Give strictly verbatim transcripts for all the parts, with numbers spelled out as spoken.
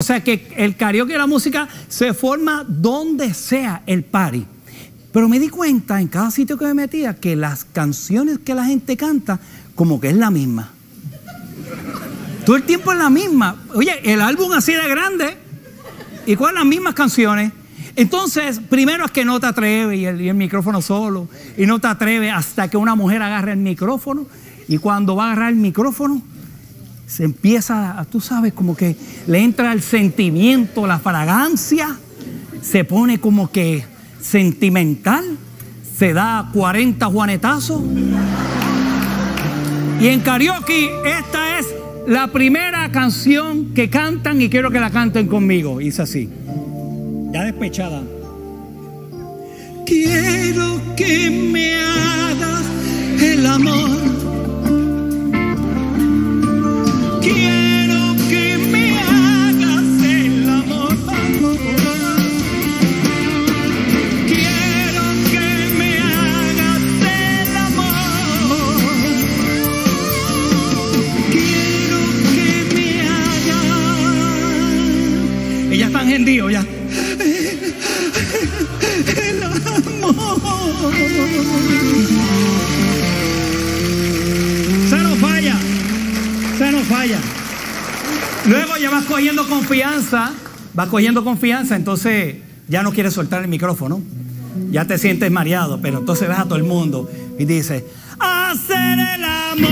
O sea que el karaoke y la música se forma donde sea el party. Pero me di cuenta en cada sitio que me metía que las canciones que la gente canta como que es la misma. Todo el tiempo es la misma. Oye, el álbum así de grande. ¿Y cuáles las mismas canciones? Entonces, primero es que no te atreves y el, y el micrófono solo. Y no te atreves hasta que una mujer agarra el micrófono. Y cuando va a agarrar el micrófono, se empieza, tú sabes, como que le entra el sentimiento, la fragancia, se pone como que sentimental, se da cuarenta juanetazos. Y en karaoke, esta es la primera canción que cantan y quiero que la canten conmigo. Y es así, ya despechada. Quiero que me hagas el amor. Quiero que me hagas el amor, quiero que me hagas el amor, quiero que me hagas. Ellas están hendidos ya. El amor. Se nos falla. Se nos falla. Luego ya vas cogiendo confianza, vas cogiendo confianza, entonces ya no quieres soltar el micrófono, ya te sientes mareado, pero entonces ves a todo el mundo y dices, hacer el amor.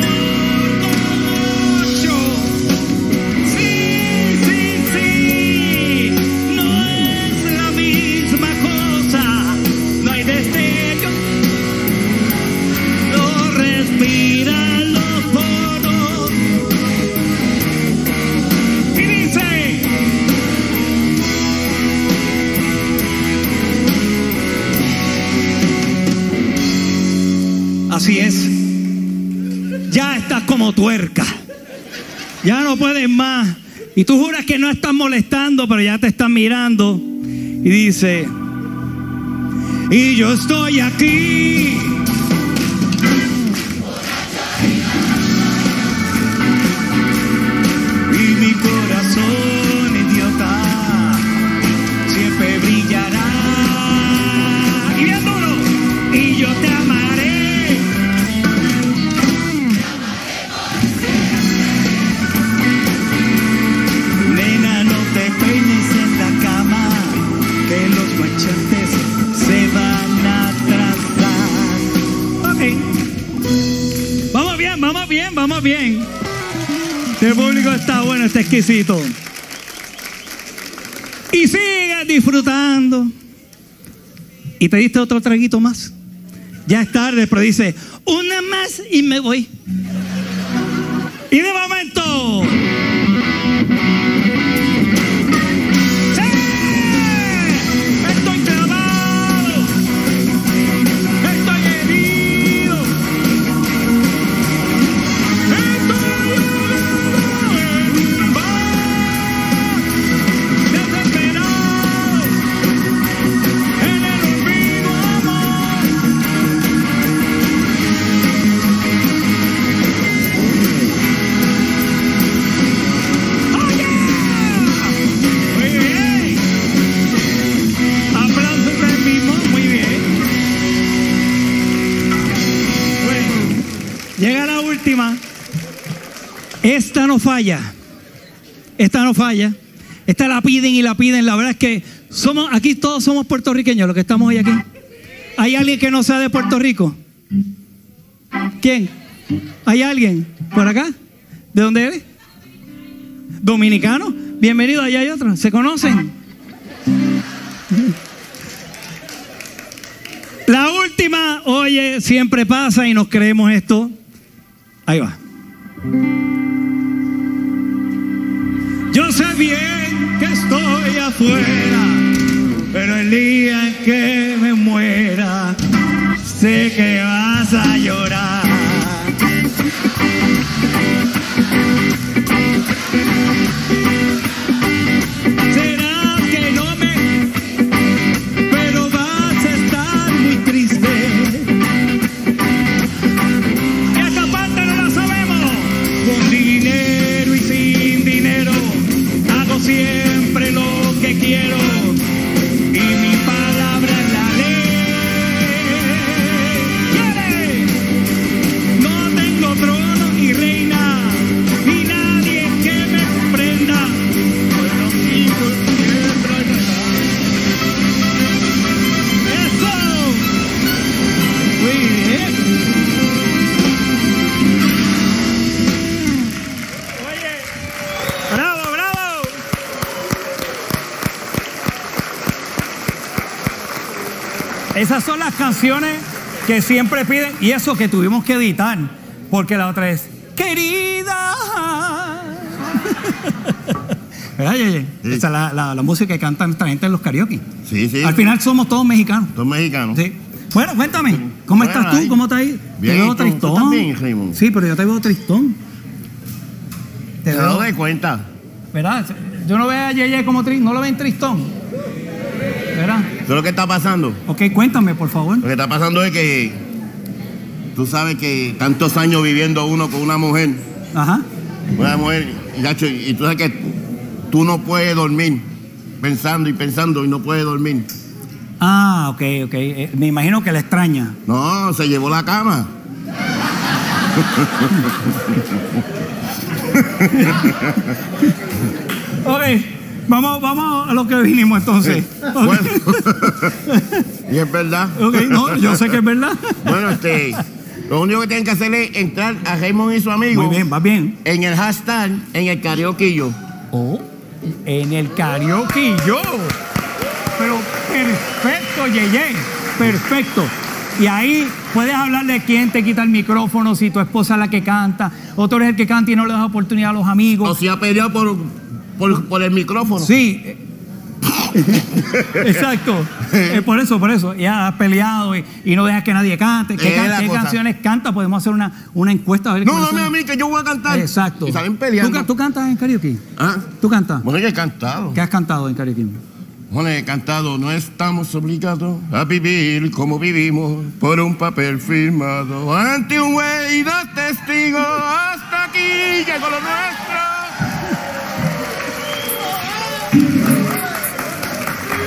Así es, ya estás como tuerca, ya no puedes más. Y tú juras que no estás molestando, pero ya te están mirando. Y dice, y yo estoy aquí. Vamos bien. El público está bueno, está exquisito. Y sigas disfrutando. Y te diste otro traguito más. Ya es tarde, pero dice, una más y me voy. Y de momento. Esta no falla, esta no falla, esta la piden y la piden. La verdad es que somos aquí todos somos puertorriqueños, los que estamos hoy aquí. ¿Hay alguien que no sea de Puerto Rico? ¿Quién? ¿Hay alguien por acá? ¿De dónde eres? ¿Dominicano? Bienvenido, allá hay otro. ¿Se conocen? La última, oye, siempre pasa y nos creemos esto. Ahí va. Yo sé bien que estoy afuera, pero el día en que me muera, sé que vas a llorar. Será que no me, pero vas a estar muy triste. Esta parte no la sabemos, con dinero y sin dinero. Siempre quiero y mi palabra es la ley. ¡Quiere! No tengo trono ni reina, ni nadie que me comprenda. Bueno, chicos, siempre hay verdad. ¡Eso! Muy bien. Oye, bravo. Esas son las canciones que siempre piden. Y eso que tuvimos que editar, porque la otra es querida. ¿Verdad, Jay? Sí. Esa es la, la, la música que canta nuestra gente en los karaoke. Sí, sí. Al final somos todos mexicanos. Todos mexicanos. Sí. Bueno, cuéntame, ¿cómo bueno, estás tú? Ahí. ¿Cómo estás ahí? Bien, te veo tristón. ¿Tú también, Raymond? Sí, pero yo te veo tristón. Te, te doy cuenta. ¿Verdad? Yo no veo a Jay como tristón. ¿No lo ven tristón? ¿Verdad? ¿Eso es lo que está pasando? Ok, cuéntame, por favor. Lo que está pasando es que tú sabes que tantos años viviendo uno con una mujer. Ajá. Una mujer, y tú sabes que tú no puedes dormir pensando y pensando y no puedes dormir. Ah, ok, ok. Eh, me imagino que la extraña. No, se llevó la cama. Ok. Vamos, vamos a lo que vinimos entonces. Eh, okay. Bueno. Y es verdad. Ok, no, yo sé que es verdad. Bueno, este, lo único que tienen que hacer es entrar a Raymond y su amigo. Muy bien, va bien. En el hashtag, en el karaokeillo. Oh, en el karaokeillo. Pero perfecto, Yeye, perfecto. Y ahí puedes hablar de quién te quita el micrófono, si tu esposa es la que canta, o tú eres el que canta y no le das oportunidad a los amigos. O si ha peleado por... Por, por el micrófono. Sí. Exacto. Eh, por eso, por eso. Ya has peleado y, y no dejas que nadie cante. ¿Qué, can, qué canciones canta? Podemos hacer una, una encuesta. A ver, no, no, no, a mí, que yo voy a cantar. Exacto. Y salen peleando. ¿Tú, ¿Tú cantas en karaoke? ¿Ah? ¿Tú cantas? Bueno, yo he cantado. ¿Qué has cantado en karaoke? Bueno, he cantado. No estamos obligados a vivir como vivimos por un papel firmado ante un güey y dos testigos. Hasta aquí llegó lo nuestro.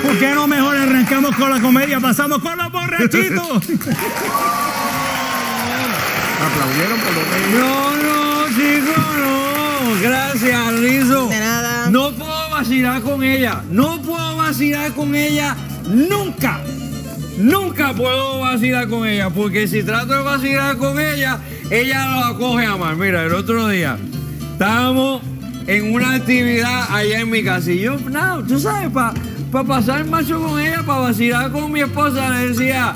¿Por qué no mejor arrancamos con la comedia? Pasamos con los borrachitos. Aplaudieron por lo menos. No, no, chicos, no. Gracias, Rizo. De nada. No puedo vacilar con ella. No puedo vacilar con ella nunca. Nunca puedo vacilar con ella. Porque si trato de vacilar con ella, ella lo acoge a mal. Mira, el otro día estábamos en una actividad allá en mi casa. Y yo, no, tú sabes, pa... para pasar macho con ella, para vacilar con mi esposa, le decía,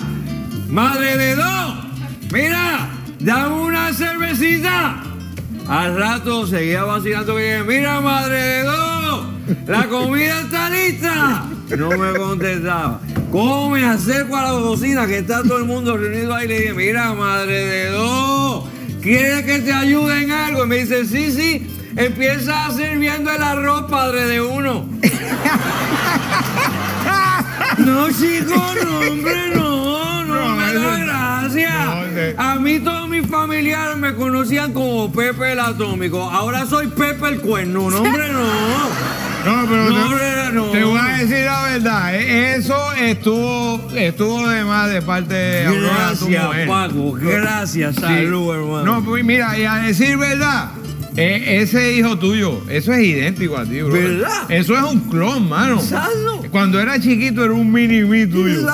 madre de dos, mira, dame una cervecita. Al rato seguía vacilando, mira, madre de dos, la comida está lista. No me contestaba. ¿Cómo me acerco a la cocina que está todo el mundo reunido ahí? Le dije, mira, madre de dos, ¿quieres que te ayude en algo? Y me dice, sí, sí. Empieza sirviendo el arroz, padre de uno. No, chicos, no, hombre, no, no, no me da gracia. A mí todos mis familiares me conocían como Pepe el Atómico. Ahora soy Pepe el Cuerno, no, hombre, no. No, pero no, te, hombre, no, te voy a decir la verdad. Eso estuvo estuvo de más de parte de Aurora, tu mujer. Gracias, Paco, gracias, salud, sí, hermano. No, pues mira, y a decir verdad... E ese hijo tuyo, eso es idéntico a ti, bro. ¿Verdad? Eso es un clon, mano. ¿Salo? Cuando era chiquito era un mini-me tuyo.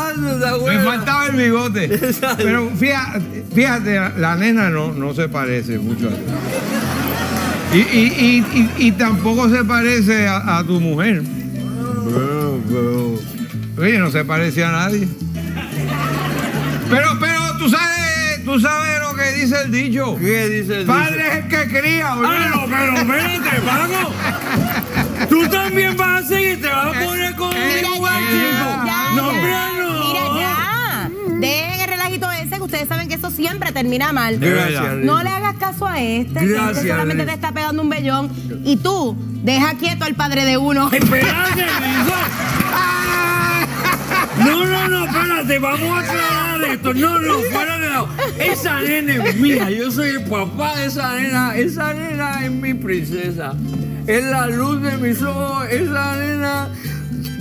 Me faltaba el bigote. ¿Salo? Pero fíjate, fíjate, la nena no, no se parece mucho a ti. Y, y, y, y, y tampoco se parece a, a tu mujer. Bro, bro. Oye, no se parece a nadie. Pero, pero, tú sabes, tú sabes. ¿Qué dice el dicho? ¿Qué dice el padre dicho? Es el que cría, boludo. Ah, pero espérate, Paco. Tú también vas a seguir, te vas a poner con el igual, chico. No, pero mira ya. Dejen el relajito ese, que ustedes saben que eso siempre termina mal. Gracias. No le hagas caso a este. Gracias. Este solamente te está pegando un vellón. Y tú, deja quieto al padre de uno. Espérate, no, no, no, espérate, vamos a aclarar esto. No, no, fuera de lado. Esa nena es mía, yo soy el papá de esa nena. Esa nena es mi princesa. Es la luz de mis ojos, esa nena...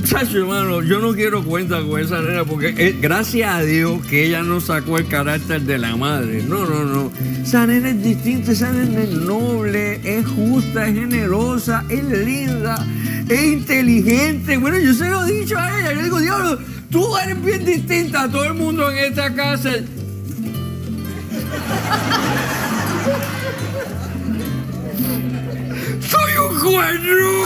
Chacho, hermano, yo no quiero cuenta con esa nena porque eh, gracias a Dios que ella no sacó el carácter de la madre. No, no, no. Esa nena es distinta, esa nena es noble, es justa, es generosa, es linda, es inteligente. Bueno, yo se lo he dicho a ella. Yo digo, Dios, tú eres bien distinta a todo el mundo en esta casa. ¡Soy un cuerno!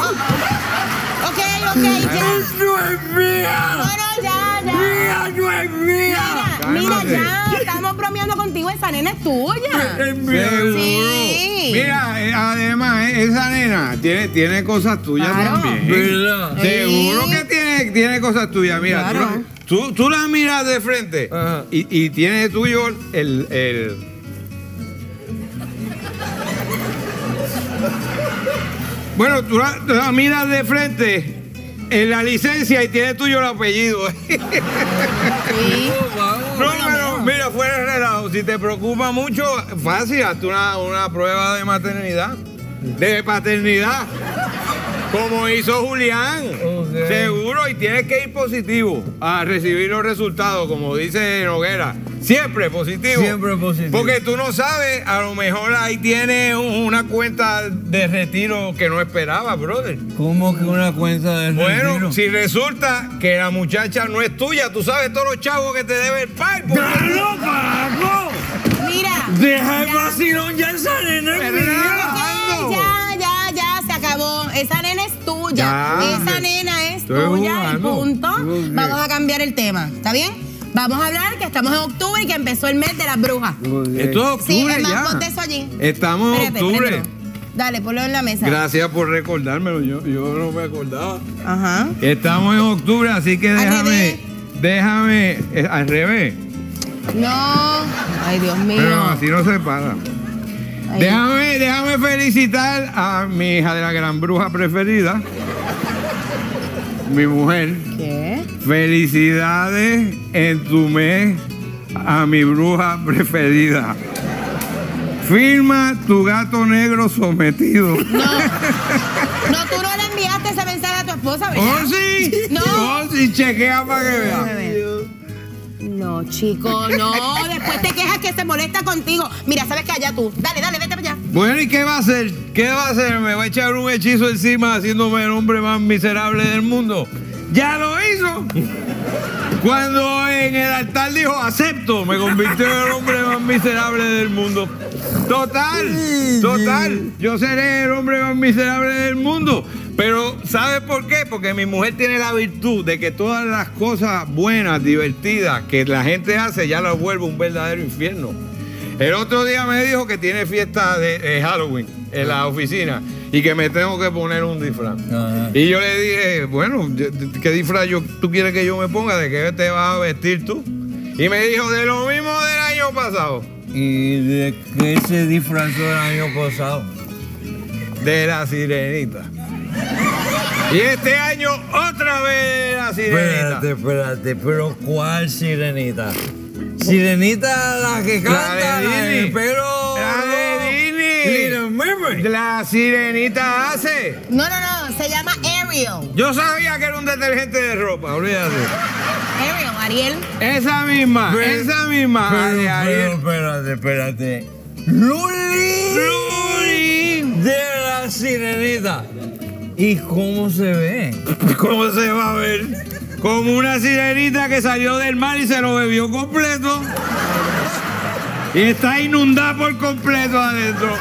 Ok, ok, ya. ¡Eso es mía! Bueno, ya, ya. ¡Mía, no es mía! Mira, mira, ya, estamos bromeando contigo. Esa nena es tuya. Es mía. Sí. Mira, además, esa nena tiene, tiene cosas tuyas claro. también. ¿Verdad? Seguro que tiene, tiene cosas tuyas. Mira, claro. tú, tú, tú la miras de frente y, y tiene tuyo el... el Bueno, tú la, tú la miras de frente en la licencia y tiene tuyo el apellido. Sí. No, pero mira, fuera de relajo. Si te preocupa mucho, fácil, hazte una, una prueba de maternidad, de paternidad, como hizo Julián. Okay. Seguro, y tienes que ir positivo a recibir los resultados, como dice Noguera. Siempre positivo. Siempre positivo. Porque tú no sabes, a lo mejor ahí tiene una cuenta de retiro que no esperaba, brother. ¿Cómo que una cuenta de retiro? Bueno, si resulta que la muchacha no es tuya, tú sabes todos los chavos que te debe el pai. ¡Claro, Paco! Mira. Deja el vacilón ya esa nena. Ya, ya, ya, se acabó. Esa nena es tuya. Ya. Esa nena es Estoy tuya. Y punto. Vamos a cambiar el tema. ¿Está bien? Vamos a hablar que estamos en octubre y que empezó el mes de las brujas. Esto es octubre. Sí, es más, ponte eso allí. Estamos en octubre. Espérate. Dale, ponlo en la mesa. Gracias por recordármelo. Yo, yo no me acordaba. Ajá. Estamos en octubre, así que déjame. Déjame. Eh, al revés. No. Ay, Dios mío. Pero así no se para. Ay. Déjame, déjame felicitar a mi hija de la gran bruja preferida. Mi mujer. ¿Qué? Felicidades en tu mes a mi bruja preferida. Firma tu gato negro sometido. No, no, tú no le enviaste ese mensaje a tu esposa, ¿verdad? ¡Oh, sí! ¡No! ¡Oh, sí! Chequea para que vea. No, chico, no. Después te quejas que se molesta contigo. Mira, sabes que allá tú. Dale, dale, vete para allá. Bueno, ¿y qué va a hacer? ¿Qué va a hacer? ¿Me va a echar un hechizo encima haciéndome el hombre más miserable del mundo? ¡Ya lo hizo! Cuando en el altar dijo, acepto, me convirtió en el hombre más miserable del mundo. Total, total. Yo seré el hombre más miserable del mundo. Pero, ¿sabes por qué? Porque mi mujer tiene la virtud de que todas las cosas buenas, divertidas, que la gente hace, ya las vuelve un verdadero infierno. El otro día me dijo que tiene fiesta de, de Halloween en la oficina y que me tengo que poner un disfraz. Ajá. Y yo le dije, bueno, ¿qué disfraz yo, tú quieres que yo me ponga? ¿De qué te vas a vestir tú? Y me dijo, de lo mismo del año pasado. ¿Y de qué se disfrazó el año pasado? De la sirenita. Y este año otra vez la sirenita. Espérate, espérate, pero ¿cuál sirenita? Sirenita la que canta, la de Disney. La de Disney. La sirenita hace. No, no, no, se llama Ariel. Yo sabía que era un detergente de ropa, olvídate. Ariel, Ariel. Esa misma, pero, esa misma. Pero, de Ariel. Pero, espérate, espérate. Luli. Luli. De la sirenita. ¿Y cómo se ve? ¿Cómo se va a ver? Como una sirenita que salió del mar y se lo bebió completo. Y está inundada por completo adentro.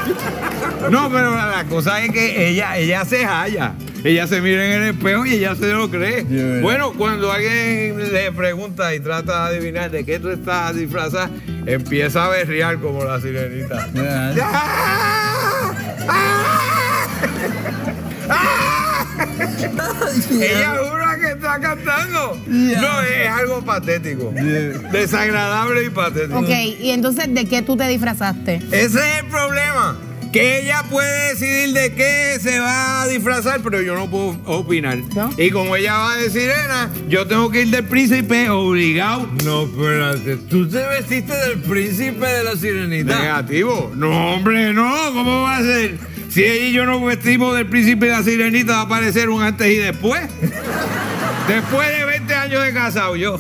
No, pero la, la cosa es que ella, ella se halla. Ella se mira en el espejo y ella se lo cree. Yeah. Bueno, cuando alguien le pregunta y trata de adivinar de qué tú estás disfrazada, empieza a berrear como la sirenita. Yeah. ¡Ah! ¡Ah! ¡Ah! Ella jura que está cantando. Yeah. No, es algo patético. Yeah. Desagradable y patético. Ok, y entonces, ¿de qué tú te disfrazaste? Ese es el problema. Que ella puede decidir de qué se va a disfrazar, pero yo no puedo opinar. ¿No? Y como ella va de sirena, yo tengo que ir del príncipe obligado. No, espérate. ¿Tú te vestiste del príncipe de la sirenita? Negativo. No, hombre, no. ¿Cómo va a ser? Si ella y yo nos vestimos del príncipe de la sirenita, va a aparecer un antes y después. Después de veinte años de casado, yo.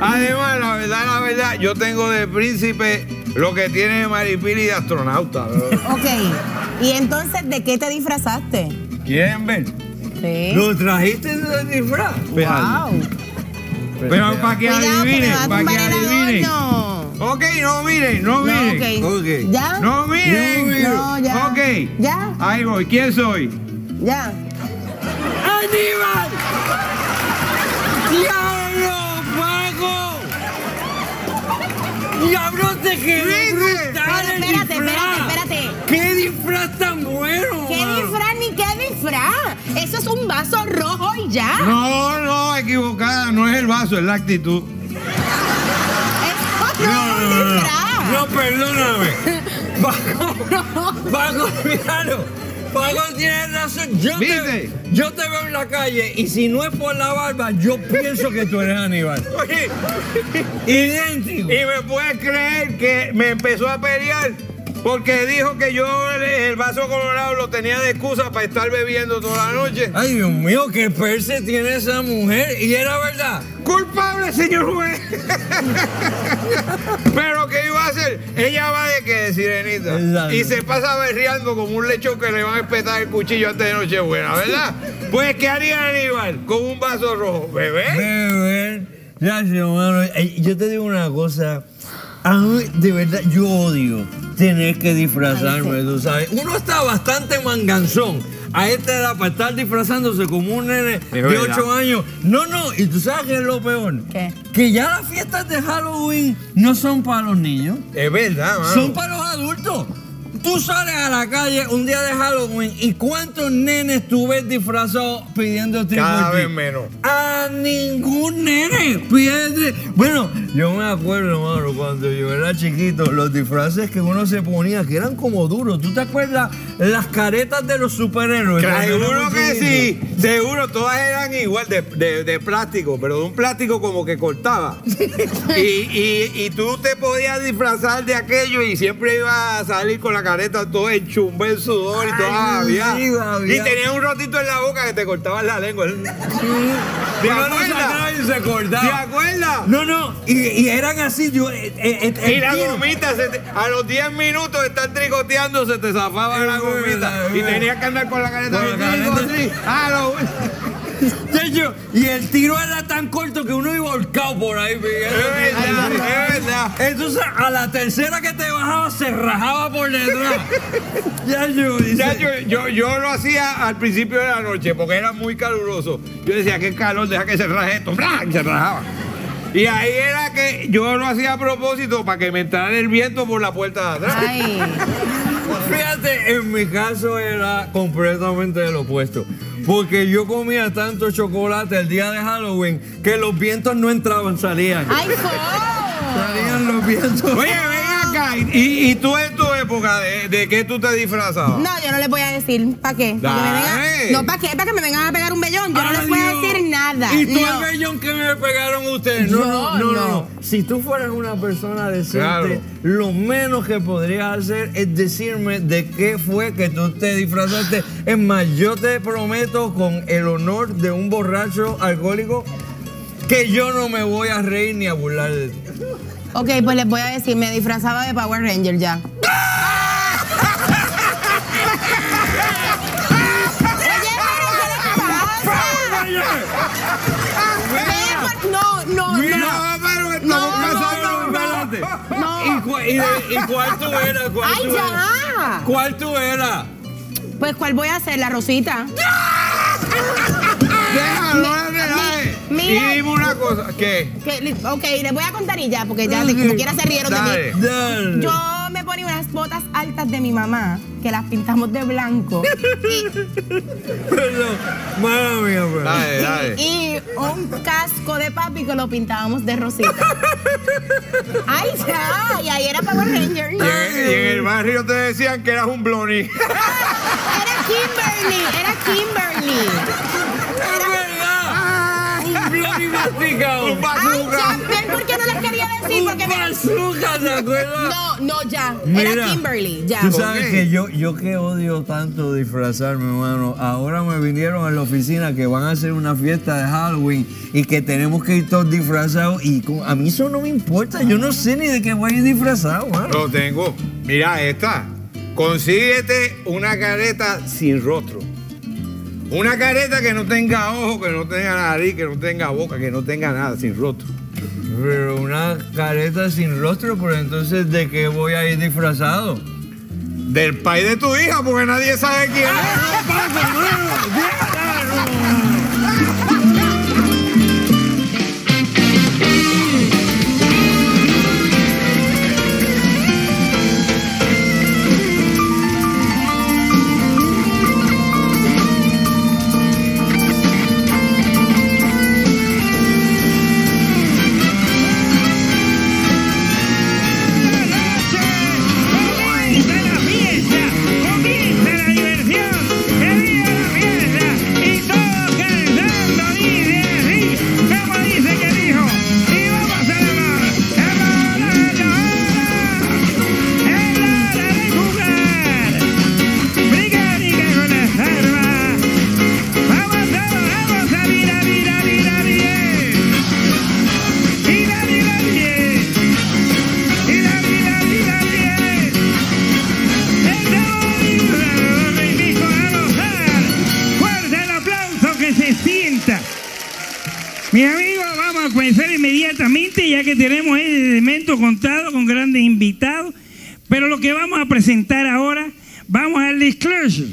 Además, la verdad, la verdad, yo tengo de príncipe lo que tiene de maripili y de astronauta. Ok. ¿Y entonces de qué te disfrazaste? ¿Quieren ver? Sí. ¿Lo trajiste de disfraz? Wow. Pero, Pero para que adivinen, para que adivinen. Ok, no miren, no miren. No, okay. Okay. ¿Ya? No miren. No, ya. Ok. Ya. Ahí voy. ¿Quién soy? Ya. ¡Aníbal! ¡Diablo, Pago! ¡Diablo, te quedé brutal! Espérate, espérate, espérate, espérate. ¡Qué disfraz tan bueno! ¿Qué disfraz ni qué disfraz? Eso es un vaso rojo y ya. No, no, equivocada. No es el vaso, es la actitud. ¡Eso no, no, no, no, no, no, perdóname! ¡Pago! ¡Pago, míralo! Pago tiene razón, yo te, yo te veo en la calle y si no es por la barba, yo pienso que tú eres Aníbal. Oye, idéntico. Y me puedes creer que me empezó a pelear porque dijo que yo el, el vaso colorado lo tenía de excusa para estar bebiendo toda la noche. Ay, Dios mío, qué perse tiene esa mujer. Y era verdad. Culpable, señor juez. Pero ¿qué iba a hacer? Ella va de que de sirenita. Exacto. Y se pasa berreando como un lechón que le van a espetar el cuchillo antes de Nochebuena, ¿verdad? Pues ¿qué haría Aníbal con un vaso rojo? ¿Beber? Beber. Gracias, hermano. Yo te digo una cosa. A mí, de verdad, yo odio tener que disfrazarme, tú sabes. Uno está bastante manganzón a esta edad para estar disfrazándose como un nene de ocho años. No, no, y tú sabes que es lo peor. ¿Qué? Que ya las fiestas de Halloween no son para los niños. Es verdad, mano. Son para los adultos. Tú sales a la calle un día de Halloween y ¿cuántos nenes tú ves disfrazados pidiendo tributo? Cada vez menos. A ningún nene pide. Bueno, yo me acuerdo, mano, cuando yo era chiquito, los disfraces que uno se ponía, que eran como duros. ¿Tú te acuerdas las caretas de los superhéroes? Seguro que sí. Seguro, todas eran igual, de, de, de plástico, pero de un plástico como que cortaba. y, y, y tú te podías disfrazar de aquello y siempre ibas a salir con la cara. Todo el chumbo, el sudor. Ay, y todo. Sí, y tenía un rotito en la boca que te cortaban la lengua. Sí. ¿Te, ¿Te acuerdas? Se cortaba. ¿Te acuerdas? No, no. Y, y eran así. Yo, eh, eh, y la tío. gomita, se te, a los diez minutos de estar tricoteando, se te zafaba eh, la gomita. Eh, y tenías que andar con la careta. Con la careta. Así. Ah, lo... Y el tiro era tan corto que uno iba volcado por ahí. Es verdad, es verdad. Entonces, a la tercera que te bajaba, se rajaba por detrás. Ya yo, ya yo, yo, yo lo hacía al principio de la noche porque era muy caluroso. Yo decía, qué calor, deja que se raje esto. ¡Blan! Se rajaba. Y ahí era que yo lo hacía a propósito para que me entrara el viento por la puerta de atrás. Ay. Fíjate, en mi caso era completamente lo opuesto. Porque yo comía tanto chocolate el día de Halloween que los vientos no entraban, salían. ¡Ay, no! Salían los vientos. Oye, ven acá. ¿Y, y tú en tu época de, de qué tú te disfrazabas? No, yo no les voy a decir. ¿Para qué? ¿Para que me vengan? No, ¿para qué? Para que me vengan a pegar un vellón. Yo Ay, no les voy a decir nada. ¿Y tú no. el vellón que me pegaron ustedes? No, no, no, no, no. Si tú fueras una persona decente, claro, lo menos que podrías hacer es decirme de qué fue que tú te disfrazaste. Es más, yo te prometo con el honor de un borracho alcohólico que yo no me voy a reír ni a burlar de ti. Ok, pues les voy a decir, me disfrazaba de Power Ranger ya. Oye, pero no, no, no. No. ¿Y, cu y, y cuál tú eras? Cuál ¡Ay, tú ya! Eras? ¿Cuál tú eras? Pues, ¿cuál voy a hacer? La Rosita. Déjalo, mi, mi, mira, y dime una cosa. ¿Qué? Que, ok, les voy a contar y ya, porque ya okay. como quiera se rieron dale, de mí. Dale. Yo me ponía unas botas altas de mi mamá, que las pintamos de blanco. Perdón, mala mía, bro. Dale, dale. Y, y un casco de papi que lo pintábamos de rosita. ¡Ay, ya! Y ahí era Power Ranger. Y en, y en el barrio te decían que eras un bloni. Era Kimberly, era Kimberly. Era... ¡Un bloni masticado! ¡Un bazooka! ¡Ay, ya! ¿Por qué no les quería decir? Sí, porque me... ¡Bazooka, ¿te acuerdas? No, no, ya. Mira, era Kimberly, ya. Tú sabes okay. que yo, yo que odio tanto disfrazarme, hermano. Ahora me vinieron a la oficina que van a hacer una fiesta de Halloween y que tenemos que ir todos disfrazados. Y a mí eso no me importa. Yo no sé ni de qué voy a ir disfrazado, hermano. Lo tengo. Mira esta. Consíguete una careta sin rostro. Una careta que no tenga ojo, que no tenga nariz, que no tenga boca, que no tenga nada, sin rostro. Pero una careta sin rostro, pero entonces, ¿de qué voy a ir disfrazado? Del país de tu hija, porque nadie sabe quién es. Mis amigos, vamos a comenzar inmediatamente, ya que tenemos el elemento contado con grandes invitados. Pero lo que vamos a presentar ahora, vamos al disclosure.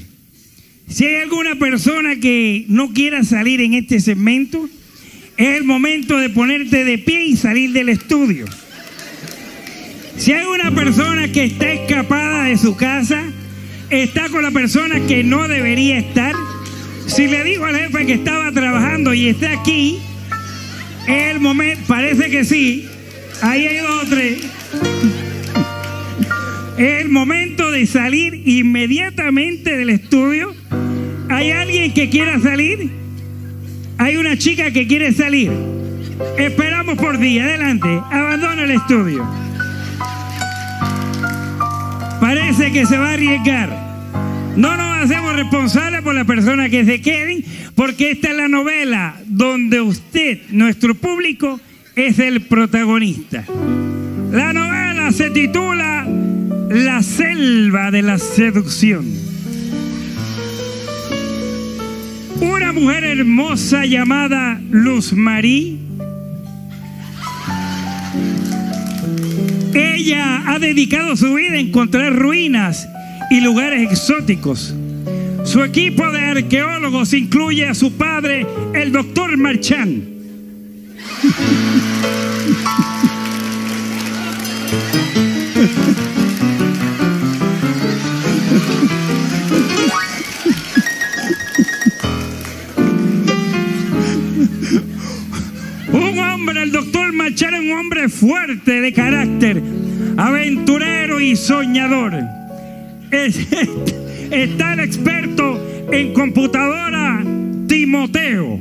Si hay alguna persona que no quiera salir en este segmento, es el momento de ponerte de pie y salir del estudio. Si hay una persona que está escapada de su casa, está con la persona que no debería estar, si le dijo al jefe que estaba trabajando y está aquí, el momento, parece que sí, ahí hay dos o tres. Es el momento de salir inmediatamente del estudio. ¿Hay alguien que quiera salir? Hay una chica que quiere salir. Esperamos por ti, adelante, abandona el estudio. Parece que se va a arriesgar. No nos hacemos responsables por las personas que se queden, porque esta es la novela donde usted, nuestro público, es el protagonista. La novela se titula La selva de la seducción. Una mujer hermosa llamada Luz Marie. Ella ha dedicado su vida a encontrar ruinas y lugares exóticos. Su equipo de arqueólogos incluye a su padre, el doctor Marchand. Un hombre, el doctor Marchand, un hombre fuerte de carácter, aventurero y soñador. Está el experto en computadora Timoteo.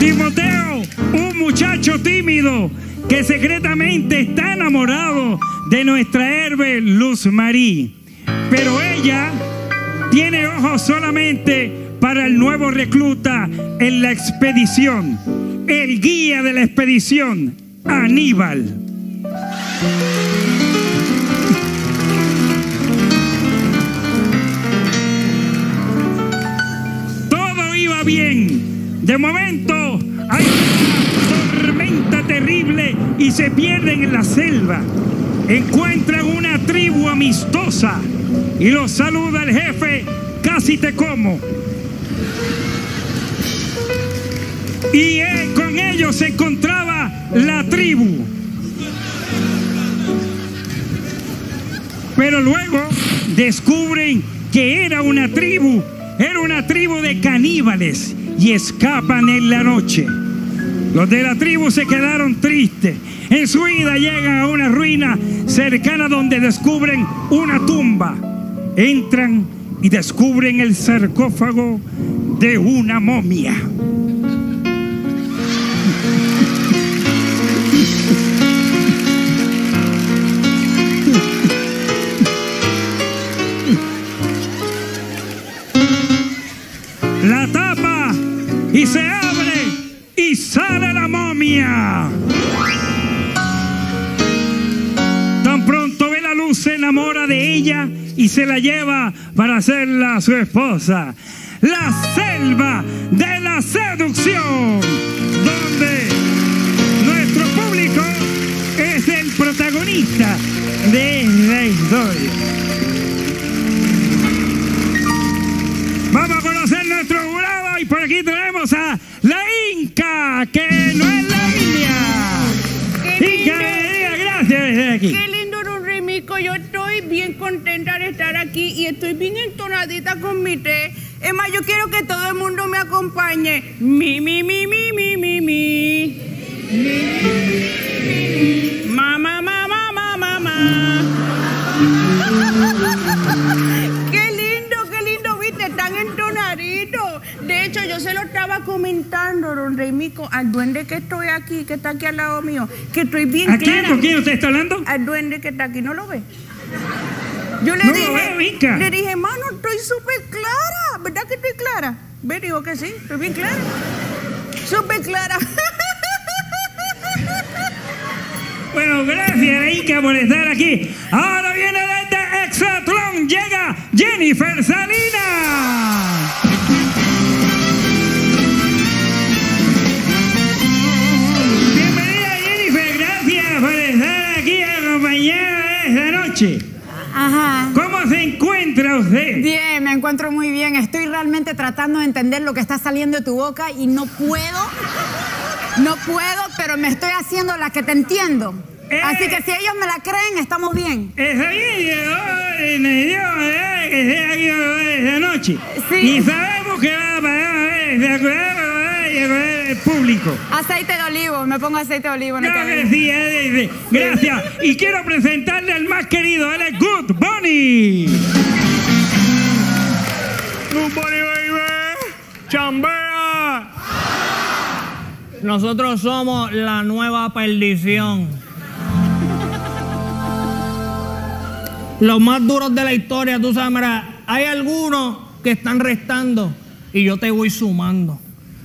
Timoteo, un muchacho tímido que secretamente está enamorado de nuestra héroe Luz Marie, pero ella tiene ojos solamente para el nuevo recluta en la expedición, el guía de la expedición, Aníbal. Todo iba bien. De momento hay una tormenta terrible y se pierden en la selva. Encuentran una tribu amistosa y los saluda el jefe, casi te como. Y él, con ellos se encontraba la tribu. Pero luego descubren que era una tribu, era una tribu de caníbales y escapan en la noche. Los de la tribu se quedaron tristes. En su vida llegan a una ruina cercana donde descubren una tumba. Entran y descubren el sarcófago de una momia. La tapa y se abre y sale la momia. Tan pronto ve la luz, se enamora de ella y se la lleva para hacerla su esposa. La selva de la seducción, donde nuestro público es el protagonista de la historia. Vamos a conocer nuestro jurado y por aquí tenemos a la Inca, que no es la India. Inca, bienvenida, gracias desde aquí. Yo estoy bien contenta de estar aquí y estoy bien entonadita con mi té. Es más, yo quiero que todo el mundo me acompañe. Mi, mi, mi, mi, mi, mi, mi. Mamá, mamá, mamá, mamá. Qué lindo, qué lindo, viste, tan entonadito. De hecho, yo se lo estaba comentando, don Reymico, al duende que estoy aquí, que está aquí al lado mío, que estoy bien ¿A clara. ¿A quién? ¿Con quién usted está hablando? Al duende que está aquí, ¿no lo ve? Yo le no dije, lo veo, le dije, mano, estoy súper clara, ¿verdad que estoy clara? Ve, dijo que sí, estoy bien clara, súper clara. Bueno, gracias, Inca, por estar aquí. Ahora viene desde Exatlón, llega Jennifer Salinas. Bienvenida, Jennifer, gracias por estar aquí acompañada esta noche. Ajá. ¿Cómo se encuentra usted? Bien, me encuentro muy bien. Estoy realmente tratando de entender lo que está saliendo de tu boca y no puedo, no puedo, pero me estoy haciendo la que te entiendo. Eh, Así que si ellos me la creen, estamos bien. Está bien, Dios, que sea aquí esta noche. Sí. Y sabemos que va a pagar el público. Aceite de olivo, me pongo aceite de olivo. No, no que sí, eh, eh, gracias. Y quiero presentarle al más querido, él es Good Bunny. Good Bunny, baby, chambea. Nosotros somos la nueva perdición. Los más duros de la historia, tú sabes, mira, hay algunos que están restando y yo te voy sumando.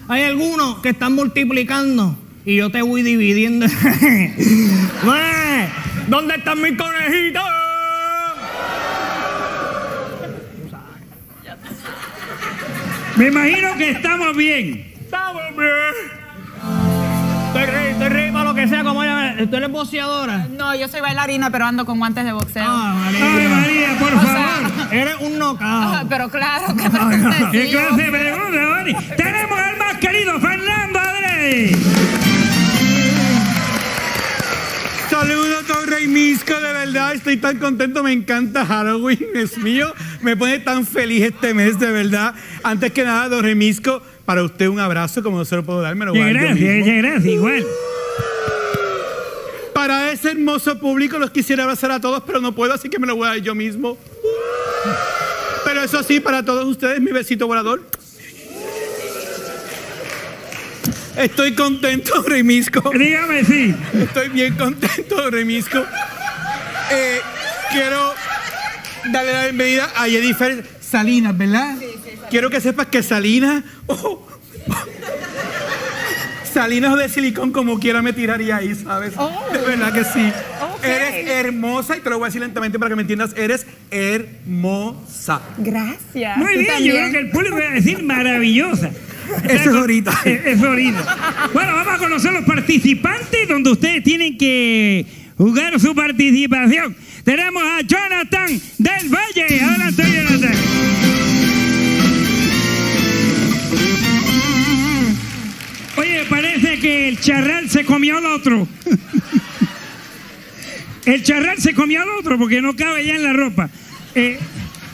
Hay algunos que están multiplicando y yo te voy dividiendo. ¿Dónde están mis conejitos? Me imagino que estamos bien. Estamos bien. Te ríes para lo que sea, como ella. ¿Tú eres boxeadora? No, yo soy bailarina, pero ando con guantes de boxeo. Ah, María. Ay, María, por favor. O sea, eres un knockout. Pero claro, que no, no, no. ¿Qué clase de pregunta, Mari? Tenemos al más querido, Fernando Ardrey. Saludos, don Reymisco, de verdad, estoy tan contento, me encanta Halloween, es mío, me pone tan feliz este mes, de verdad. Antes que nada, don Reymisco, para usted un abrazo, como no se lo puedo dar, me lo voy a dar. Gracias, gracias, igual. Para ese hermoso público los quisiera abrazar a todos, pero no puedo, así que me lo voy a dar yo mismo. Pero eso sí, para todos ustedes, mi besito volador. Estoy contento, Reymisco. Dígame, sí. Estoy bien contento, Reymisco. Eh, quiero darle la bienvenida a Jennifer Salinas, ¿verdad? Sí, sí, Salinas. Quiero que sepas que Salinas... Oh, Salinas de silicón como quiera me tiraría ahí, ¿sabes? Oh, de verdad que sí. Okay. Eres hermosa y te lo voy a decir lentamente para que me entiendas. Eres hermosa. Gracias. Muy bien, también. Yo creo que el público va a decir maravillosa. Eso es ahorita. Eso ahorita. Bueno, vamos a conocer los participantes donde ustedes tienen que jugar su participación. Tenemos a Jonathan del Valle. Adelante, Jonathan. Oye, parece que el charral se comió al otro. El charral se comió al otro porque no cabe ya en la ropa. Eh,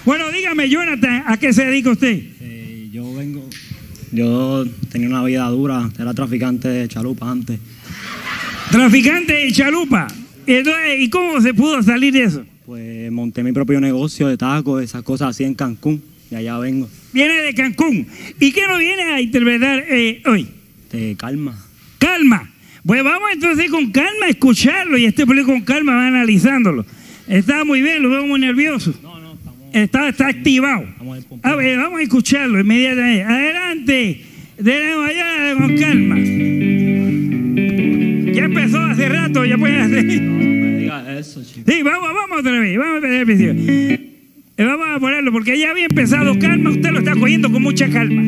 bueno, dígame, Jonathan, ¿a qué se dedica usted? Eh, yo vengo... Yo tenía una vida dura, era traficante de chalupa antes. ¿Traficante de chalupa? Entonces, ¿y cómo se pudo salir de eso? Pues monté mi propio negocio de tacos, esas cosas así en Cancún. De allá vengo. Viene de Cancún. ¿Y qué nos viene a interpretar eh, hoy? Te calma. Calma. Pues vamos entonces con calma a escucharlo y este público con calma va analizándolo. Está muy bien, lo veo muy nervioso. No, no, estamos... Está, está activado. A ver, vamos a escucharlo inmediatamente. Adelante. Tenemos allá con calma. Ya empezó hace rato, ya puedes hacer. No, no me digas eso, chico. Sí, vamos, vamos otra vez. Vamos a perder el principio. Vamos a ponerlo porque ya había empezado. Calma, usted lo está cogiendo con mucha calma.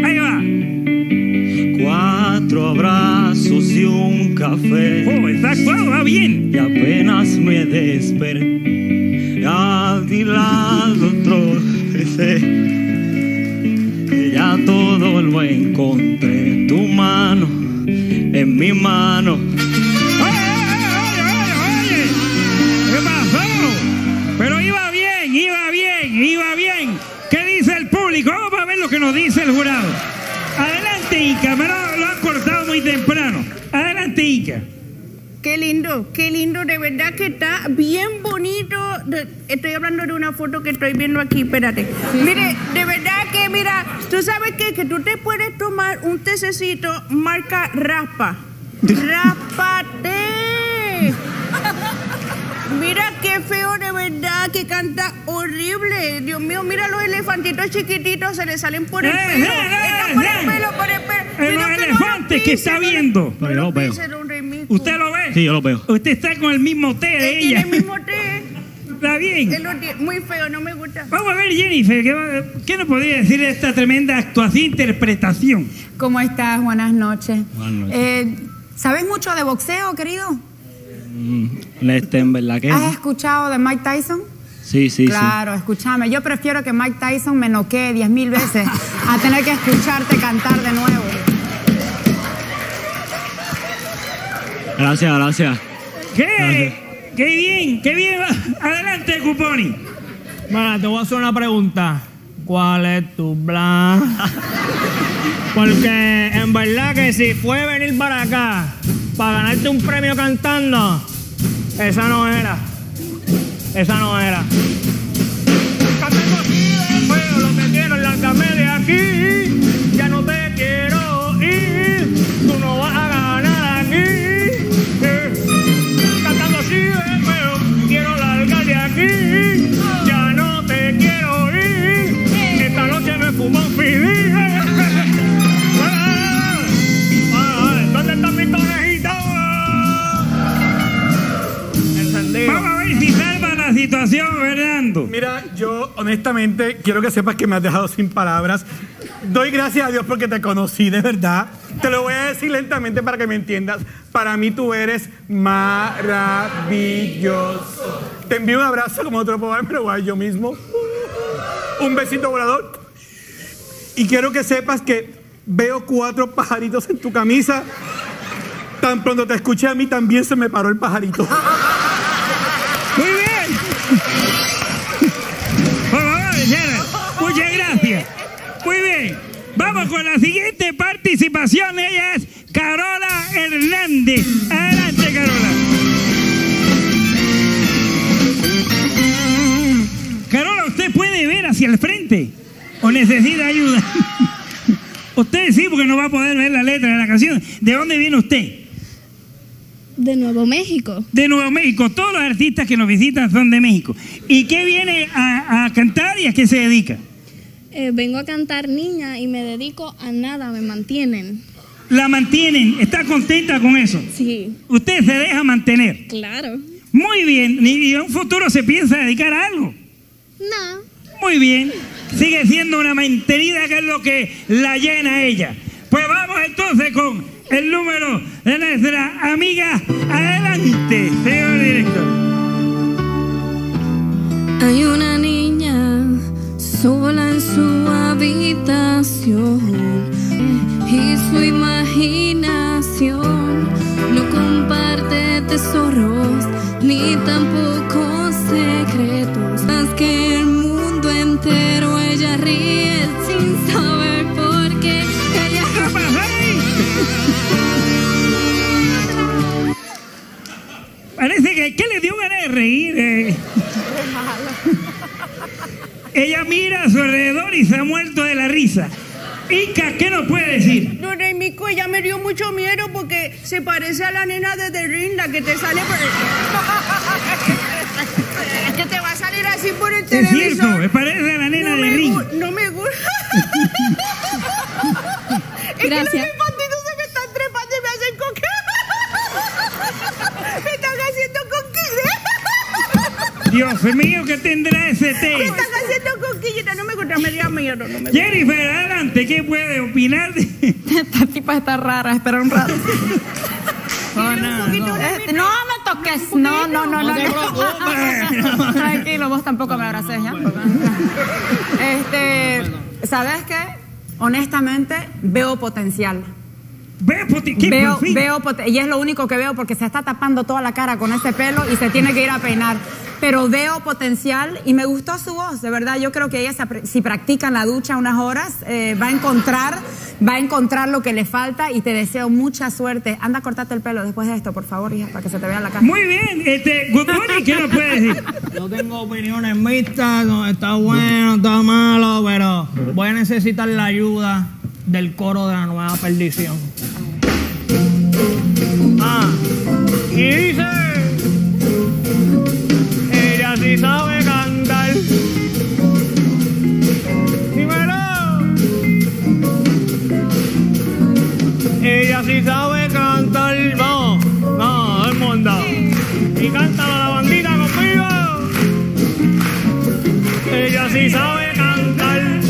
Ahí va. Cuatro abrazos y un café. Oh, está actuado, va bien. Y apenas me desperté. A mi lado otro que ya todo lo encontré. Tu mano en mi mano. Pero iba bien, iba bien, iba bien. ¿Qué dice el público? Vamos a ver lo que nos dice el jurado. Adelante, Ica. Me lo, lo han cortado muy temprano. Adelante, Ica. Qué lindo, qué lindo. De verdad que está bien bonito. Estoy hablando de una foto que estoy viendo aquí. Espérate. Sí. Mire, de verdad que, mira, tú sabes qué, que tú te puedes tomar un tececito marca Raspa. Rápate. Mira qué feo, de verdad, que canta horrible. Dios mío, mira los elefantitos chiquititos, se le salen por el pelo. Eh, eh, por el pelo, por el pelo. Los elefantes no que está viendo. Pero yo lo veo. ¿Usted lo ve? Sí, yo lo veo. Usted está con el mismo té de ella. El mismo té. Está bien. Muy feo, no me gusta. Vamos a ver, Jennifer, ¿qué, qué nos podría decir de esta tremenda actuación e interpretación? ¿Cómo estás? Buenas noches. Buenas noches. Eh, ¿Sabes mucho de boxeo, querido? Este, en verdad que... ¿Has escuchado de Mike Tyson? Sí, sí, claro, sí. Claro, escúchame. Yo prefiero que Mike Tyson me noquee diez mil veces a tener que escucharte cantar de nuevo. Gracias, gracias. ¿Qué? Gracias. ¡Qué bien! ¡Qué bien! Adelante, Cuponi. Bueno, te voy a hacer una pregunta. ¿Cuál es tu plan? Porque en verdad que si fue venir para acá para ganarte un premio cantando, esa no era. Esa no era. Nunca te cogí de fuego, lo metieron la camelia aquí. Ya no te quiero ir, tú no vas a ganar aquí. Eh. Cantando así de fuego, quiero largar de aquí. Ya no te quiero ir, esta noche me fumo un pibí. ¿Dónde están mis tonejitos? Vamos a ver si salva la situación, Fernando. Mira, yo honestamente quiero que sepas que me has dejado sin palabras. Doy gracias a Dios porque te conocí, de verdad. Te lo voy a decir lentamente para que me entiendas. Para mí tú eres maravilloso. Te envío un abrazo, como otro puedo dar, pero voy a yo mismo. Un besito volador. Y quiero que sepas que veo cuatro pajaritos en tu camisa. Tan pronto te escuché a mí, también se me paró el pajarito. Muy bien. Por favor, señora. Muchas gracias. Muy bien. Vamos con la siguiente participación. Ella es Carola Hernández. Adelante, Carola. Carola, ¿usted puede ver hacia el frente o necesita ayuda? Usted sí, porque no va a poder ver la letra de la canción. ¿De dónde viene usted? De Nuevo México. De Nuevo México. Todos los artistas que nos visitan son de México. ¿Y qué viene a, a cantar y a qué se dedica? Eh, vengo a cantar, niña, y me dedico a nada. Me mantienen. ¿La mantienen? ¿Está contenta con eso? Sí. ¿Usted se deja mantener? Claro. Muy bien. ¿Y en un futuro se piensa dedicar a algo? No. Muy bien. Sigue siendo una mantenida, que es lo que la llena a ella. Pues vamos entonces con el número de nuestra amiga. Adelante, señor director. Hay una niña sola en su habitación y su imaginación no comparte tesoros ni tampoco secretos. Más que el mundo entero ella ríe sin saber por qué. Ella parece que, que le dio ganas de reír. Eh. Ella mira a su alrededor y se ha muerto de la risa. Ica, ¿qué nos puede decir? No, Reymico, ella me dio mucho miedo porque se parece a la nena de The Ring, la que te sale por el... que te va a salir así por el televisor. Es cierto, me parece a la nena de The Ring. No me gusta. Es que los elefantitos se me están trepando y me hacen coquillas. Me están haciendo coquillas. Dios mío, ¿qué tendrá ese té? Me están haciendo coquillas, no me gusta, me dio miedo. No me gusta. Jennifer, adelante, ¿qué puede opinar? Esta tipa está rara, espera un rato. No, no, no. Este, no me toques. No, no, no, no. no, no, no. Tranquilo, vos tampoco no, me abraces, no, no, no, ¿ya? No, este, ¿sabes qué? Honestamente, veo potencial. ¿Ve poti ¿Qué, veo, veo pot Y es lo único que veo porque se está tapando toda la cara con ese pelo y se tiene que ir a peinar. Pero veo potencial y me gustó su voz, de verdad. Yo creo que ella, si practica en la ducha unas horas, eh, va a encontrar va a encontrar lo que le falta y te deseo mucha suerte. Anda a cortarte el pelo después de esto, por favor, hija, para que se te vea la cara. Muy bien. Este, Good Bunny, ¿qué nos puede decir? Yo tengo opiniones mixtas, está bueno, está malo, pero voy a necesitar la ayuda del coro de la nueva perdición. Ah, y dice... Ella sí sabe cantar. Dímelo. Ella sí sabe cantar. Vamos, vamos, el mundo. Y cántalo a la bandita conmigo. Ella sí sabe cantar.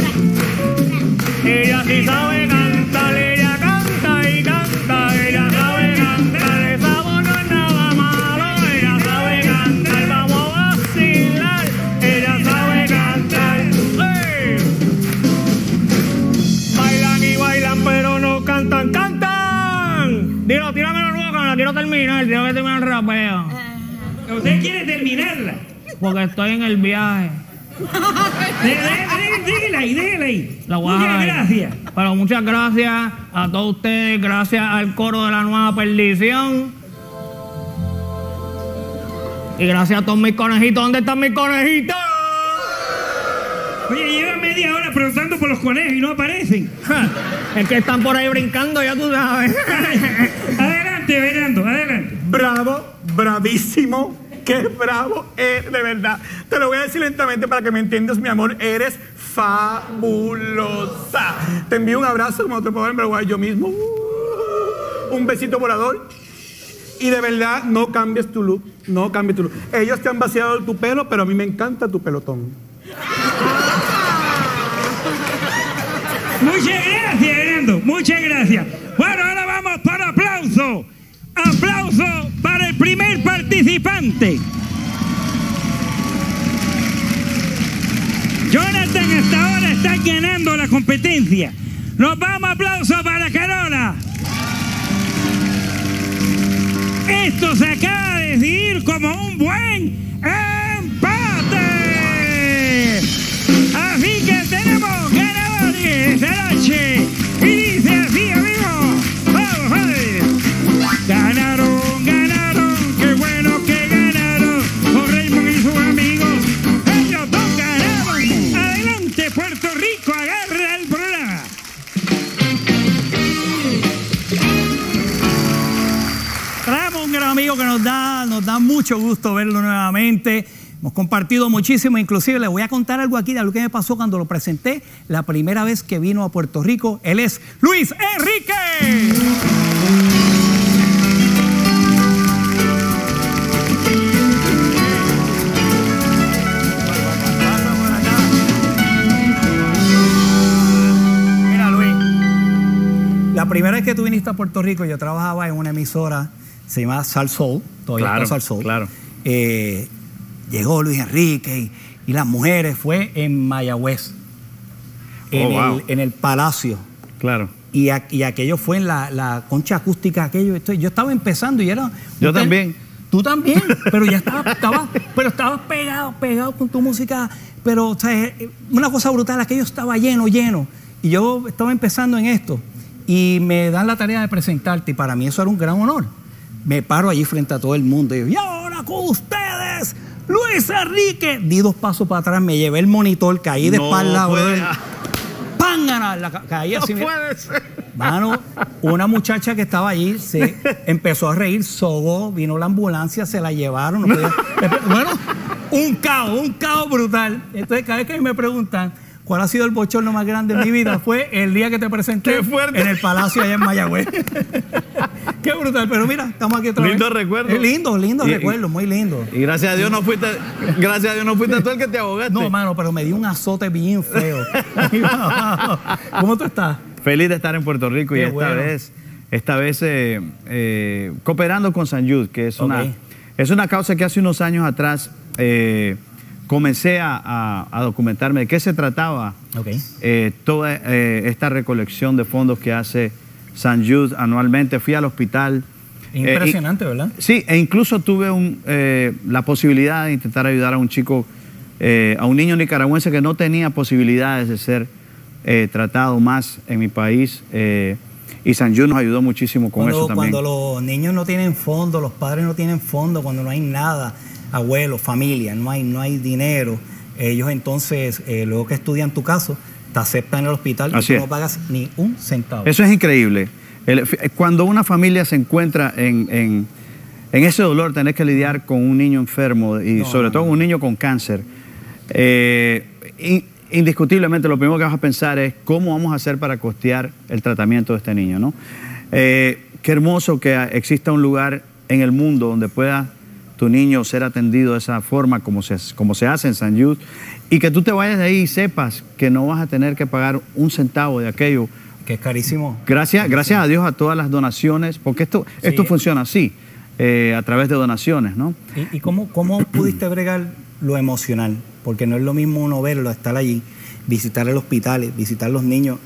Ella sí sabe cantar. Ella canta y canta. Ella sabe cantar. Esa voz no es nada malo. Ella sabe cantar. Vamos a vacilar. Ella sabe cantar. ¡Hey! Bailan y bailan, pero no cantan. ¡Cantan! Dilo, tírame la nueva, que la quiero terminar. Tengo que terminar el rapeo. ¿Usted quiere terminarla? Porque estoy en el viaje. Déjela ahí, déjela ahí. Muchas gracias. Pero muchas gracias a todos ustedes, gracias al coro de la nueva perdición. Y gracias a todos mis conejitos. ¿Dónde están mis conejitos? Oye, llevan media hora preguntando por los conejos y no aparecen. Es que están por ahí brincando, ya tú sabes. Adelante, Fernando, adelante. Bravo, bravísimo. ¡Qué bravo eres, de verdad! Te lo voy a decir lentamente para que me entiendas, mi amor. Eres fabulosa. Te envío un abrazo, como te puedo enviar yo mismo. Un besito volador. Y de verdad, no cambies tu look. No cambies tu look. Ellos te han vaciado tu pelo, pero a mí me encanta tu pelotón. Muchas gracias, Hernando. Muchas gracias. Bueno, ahora vamos para aplauso. Aplauso para el primer participante. Jonathan hasta ahora está ganando la competencia. Nos vamos, aplauso para Carola. Esto se acaba de decidir como un buen empate. Así que tenemos ganadores de la noche. Y dice así, amigos. Vamos, vale. Ganaron, ganaron, qué bueno que ganaron, por Raymond y sus amigos, ellos dos ganaron. Adelante, Puerto Rico, agarra el programa. Traemos un gran amigo que nos da, nos da mucho gusto verlo nuevamente. Hemos compartido muchísimo, inclusive les voy a contar algo aquí de lo que me pasó cuando lo presenté la primera vez que vino a Puerto Rico. Él es Luis Enrique. La primera vez que tú viniste a Puerto Rico, yo trabajaba en una emisora, se llamaba Sal Soul, todavía claro, está Sal Soul. Claro. Eh, llegó Luis Enrique y, y las mujeres, fue en Mayagüez, oh, en, wow. el, en el Palacio. Claro. Y, a, y aquello fue en la, la concha acústica, aquello. Esto, yo estaba empezando y era. Yo usted, también. Tú también, pero ya estabas, estabas, pero estabas pegado, pegado con tu música. Pero, o sea, una cosa brutal, aquello estaba lleno, lleno. Y yo estaba empezando en esto. Y me dan la tarea de presentarte, y para mí eso era un gran honor. Me paro allí frente a todo el mundo y digo, y ahora con ustedes, Luis Enrique, di dos pasos para atrás, me llevé el monitor, caí de no espalda, brother. Pángana, la ca caí así. No puede ser. Mano, una muchacha que estaba allí se empezó a reír, sogó, vino la ambulancia, se la llevaron. No podía, bueno, un caos, un caos brutal. Entonces, cada vez que me preguntan cuál ha sido el bochorno más grande de mi vida, fue el día que te presenté en el Palacio allá en Mayagüez. Qué brutal, pero mira, estamos aquí otra vez. Lindo recuerdo. Eh, lindo, lindo y, recuerdo, y, muy lindo. Y gracias a Dios no fuiste, gracias a Dios no fuiste tú el que te ahogaste. No, mano, pero me dio un azote bien feo. ¿Cómo tú estás? Feliz de estar en Puerto Rico. Qué y esta bueno. vez, esta vez eh, eh, cooperando con Saint Jude, que es una, okay. es una causa que hace unos años atrás eh, comencé a, a, a documentarme de qué se trataba okay. eh, toda eh, esta recolección de fondos que hace Saint Jude anualmente. Fui al hospital. Impresionante, eh, y, ¿verdad? Sí, e incluso tuve un, eh, la posibilidad de intentar ayudar a un chico, eh, a un niño nicaragüense que no tenía posibilidades de ser Eh, tratado más en mi país, eh, y Saint Jude nos ayudó muchísimo con cuando, eso también. Cuando los niños no tienen fondo, los padres no tienen fondo, cuando no hay nada, abuelos, familia, no hay, no hay dinero, ellos entonces, eh, luego que estudian tu caso, te aceptan en el hospital. Así y tú es. No pagas ni un centavo. Eso es increíble. El, cuando una familia se encuentra en, en, en ese dolor, tener que lidiar con un niño enfermo y no, sobre no, todo no. un niño con cáncer, eh, y, indiscutiblemente lo primero que vas a pensar es cómo vamos a hacer para costear el tratamiento de este niño, ¿no? Eh, qué hermoso que exista un lugar en el mundo donde pueda tu niño ser atendido de esa forma como se, como se hace en Saint Jude, y que tú te vayas de ahí y sepas que no vas a tener que pagar un centavo de aquello. Que es carísimo. Gracias, carísimo. Gracias a Dios a todas las donaciones, porque esto, sí. esto funciona así, eh, a través de donaciones, ¿no? ¿Y, y cómo, cómo pudiste bregar lo emocional? Porque no es lo mismo uno verlo, estar allí, visitar el hospital, visitar los niños,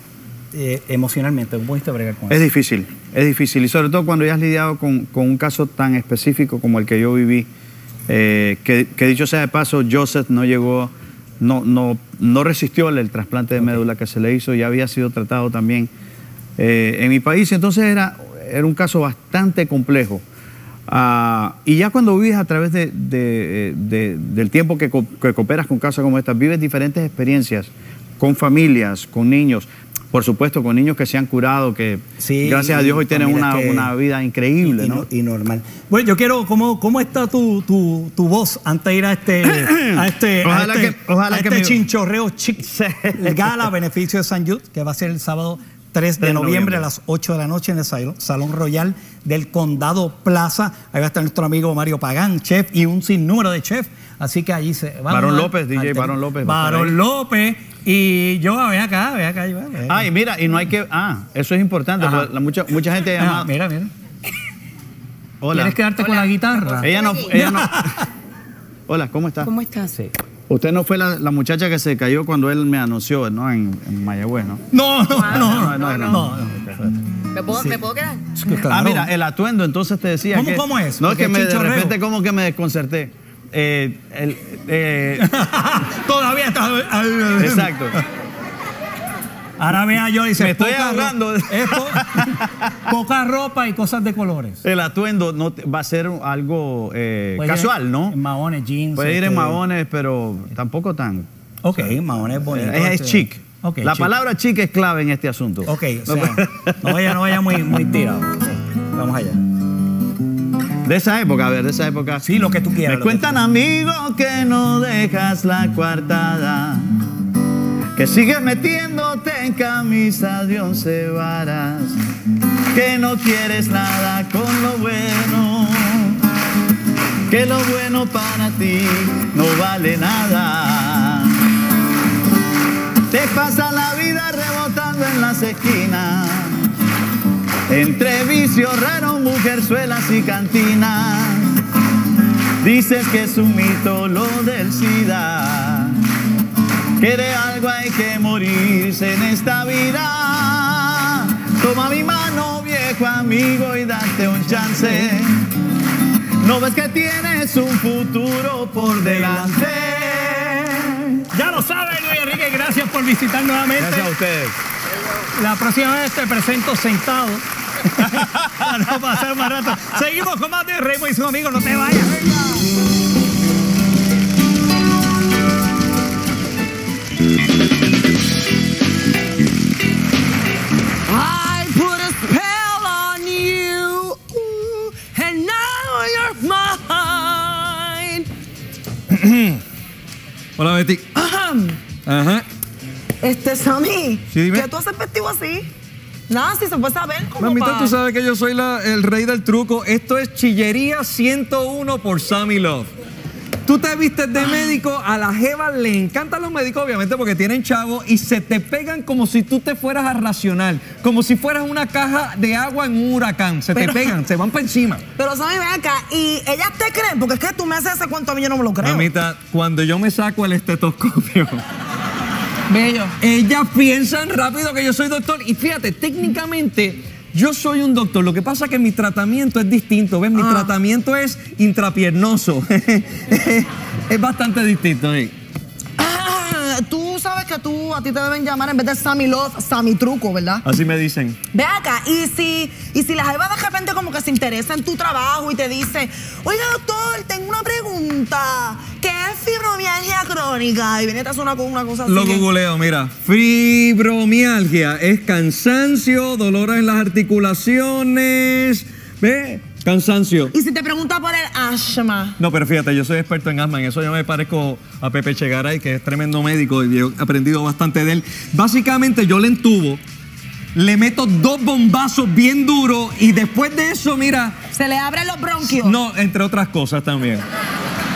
eh, emocionalmente. ¿Cómo pudiste bregar con eso? Es difícil, es difícil. Y sobre todo cuando ya has lidiado con, con un caso tan específico como el que yo viví, eh, que, que dicho sea de paso, Joseph no llegó, no, no, no resistió el, el trasplante de okay. médula que se le hizo, ya había sido tratado también eh, en mi país. Entonces era, era un caso bastante complejo. Uh, y ya cuando vives a través de, de, de, del tiempo que, co que cooperas con causas como estas, vives diferentes experiencias con familias, con niños, por supuesto con niños que se han curado, que sí, gracias a Dios hoy tienen una, que... una vida increíble y, y, ¿no? y normal. Bueno, yo quiero, ¿cómo, cómo está tu, tu, tu voz antes de ir a este, a este, ojalá a este, que, ojalá a este que chinchorreo chic, el gala beneficio de Saint Jude, que va a ser el sábado tres de noviembre a las ocho de la noche en el Salón, Salón Royal del Condado Plaza. Ahí va a estar nuestro amigo Mario Pagán, chef, y un sinnúmero de chefs. Así que allí se va. Barón López, D J Barón López. Barón López. Y yo, ve acá, ve acá, ve acá. Ah, y mira, y no hay que. Ah, eso es importante. La, mucha, mucha gente llama. Ah, mira, mira. Hola. ¿Quieres quedarte Hola. con la guitarra? Ella no. Ella no. Hola, ¿cómo estás? ¿Cómo estás? Sí. Usted no fue la, la muchacha que se cayó cuando él me anunció, ¿no? En, en Mayagüez, ¿no? No, no, ah, no, no, no, no, no, no, no. ¿Me puedo, sí. ¿Me puedo quedar? Claro. Ah, mira, el atuendo entonces te decía ¿Cómo, que... ¿Cómo es? No, es que me, de repente como que me desconcerté. Eh, el, eh... Todavía está... Exacto. Ahora vea yo y dice, me estoy hablando de esto, poca ropa y cosas de colores. El atuendo no te, va a ser algo eh, casual, ¿no? En maones, jeans. Puede ir este... en maones, pero tampoco tan. Ok, o sea, maones bonitos. Es, es chic. Okay, La chic. palabra chic es clave en este asunto. Ok, o sea, no vaya, no vaya muy, muy tirado. Vamos allá. De esa época, a ver, de esa época. Sí, lo que tú quieras. Me cuentan, que amigo, que no dejas la coartada, que sigues metiéndote en camisa de once varas, que no quieres nada con lo bueno, que lo bueno para ti no vale nada. Te pasa la vida rebotando en las esquinas, entre vicios raros, mujerzuelas y cantinas. Dices que es un mito lo del SIDA, que de algo hay que morirse en esta vida. Toma mi mano, viejo amigo, y date un chance. No ves que tienes un futuro por delante. Ya lo sabes, Luis Enrique, gracias por visitar nuevamente. Gracias a ustedes. La próxima vez te presento sentado para no pasar más rato. Seguimos con más de Raymond y sus amigos, no te vayas. Hola, Betty. Ajá. Ajá. Este, Sammy, sí, dime. ¿Qué tú haces vestido así? Nada, si se puede saber cómo. Mamita, pa... tú sabes que yo soy la, el rey del truco. Esto es Chillería ciento uno por Sammy Love. Tú te vistes de médico, a la jeva le encantan los médicos, obviamente, porque tienen chavo, y se te pegan como si tú te fueras a racionar, como si fueras una caja de agua en un huracán. Se pero, te pegan, se van para encima. Pero, Sammy, ven acá, y ellas te creen, porque es que tú me haces ese cuento, a mí yo no me lo creo. Mamita, cuando yo me saco el estetoscopio... Bello. Ellas piensan rápido que yo soy doctor, y fíjate, técnicamente... yo soy un doctor, lo que pasa es que mi tratamiento es distinto, ¿ves? Mi ah. tratamiento es intrapiernoso. Es bastante distinto, ¿eh? Ah, tú sabes que tú, a ti te deben llamar en vez de Sammy Love, Sammy Truco, ¿verdad? Así me dicen. Ve acá, y si, y si la jeva de repente como que se interesa en tu trabajo y te dice, oiga, doctor, tengo una pregunta, ¿qué es fibromialgia crónica? Y viene a hacer una, una cosa así. Lo googleo, mira. Fibromialgia es cansancio, dolores en las articulaciones, ¿ves? Cansancio. Y si te pregunta por el asma. No, pero fíjate, yo soy experto en asma, en eso yo me parezco a Pepe Chegaray, que es tremendo médico y yo he aprendido bastante de él. Básicamente yo le entubo, le meto dos bombazos bien duros y después de eso, mira... ¿Se le abren los bronquios? No, entre otras cosas también.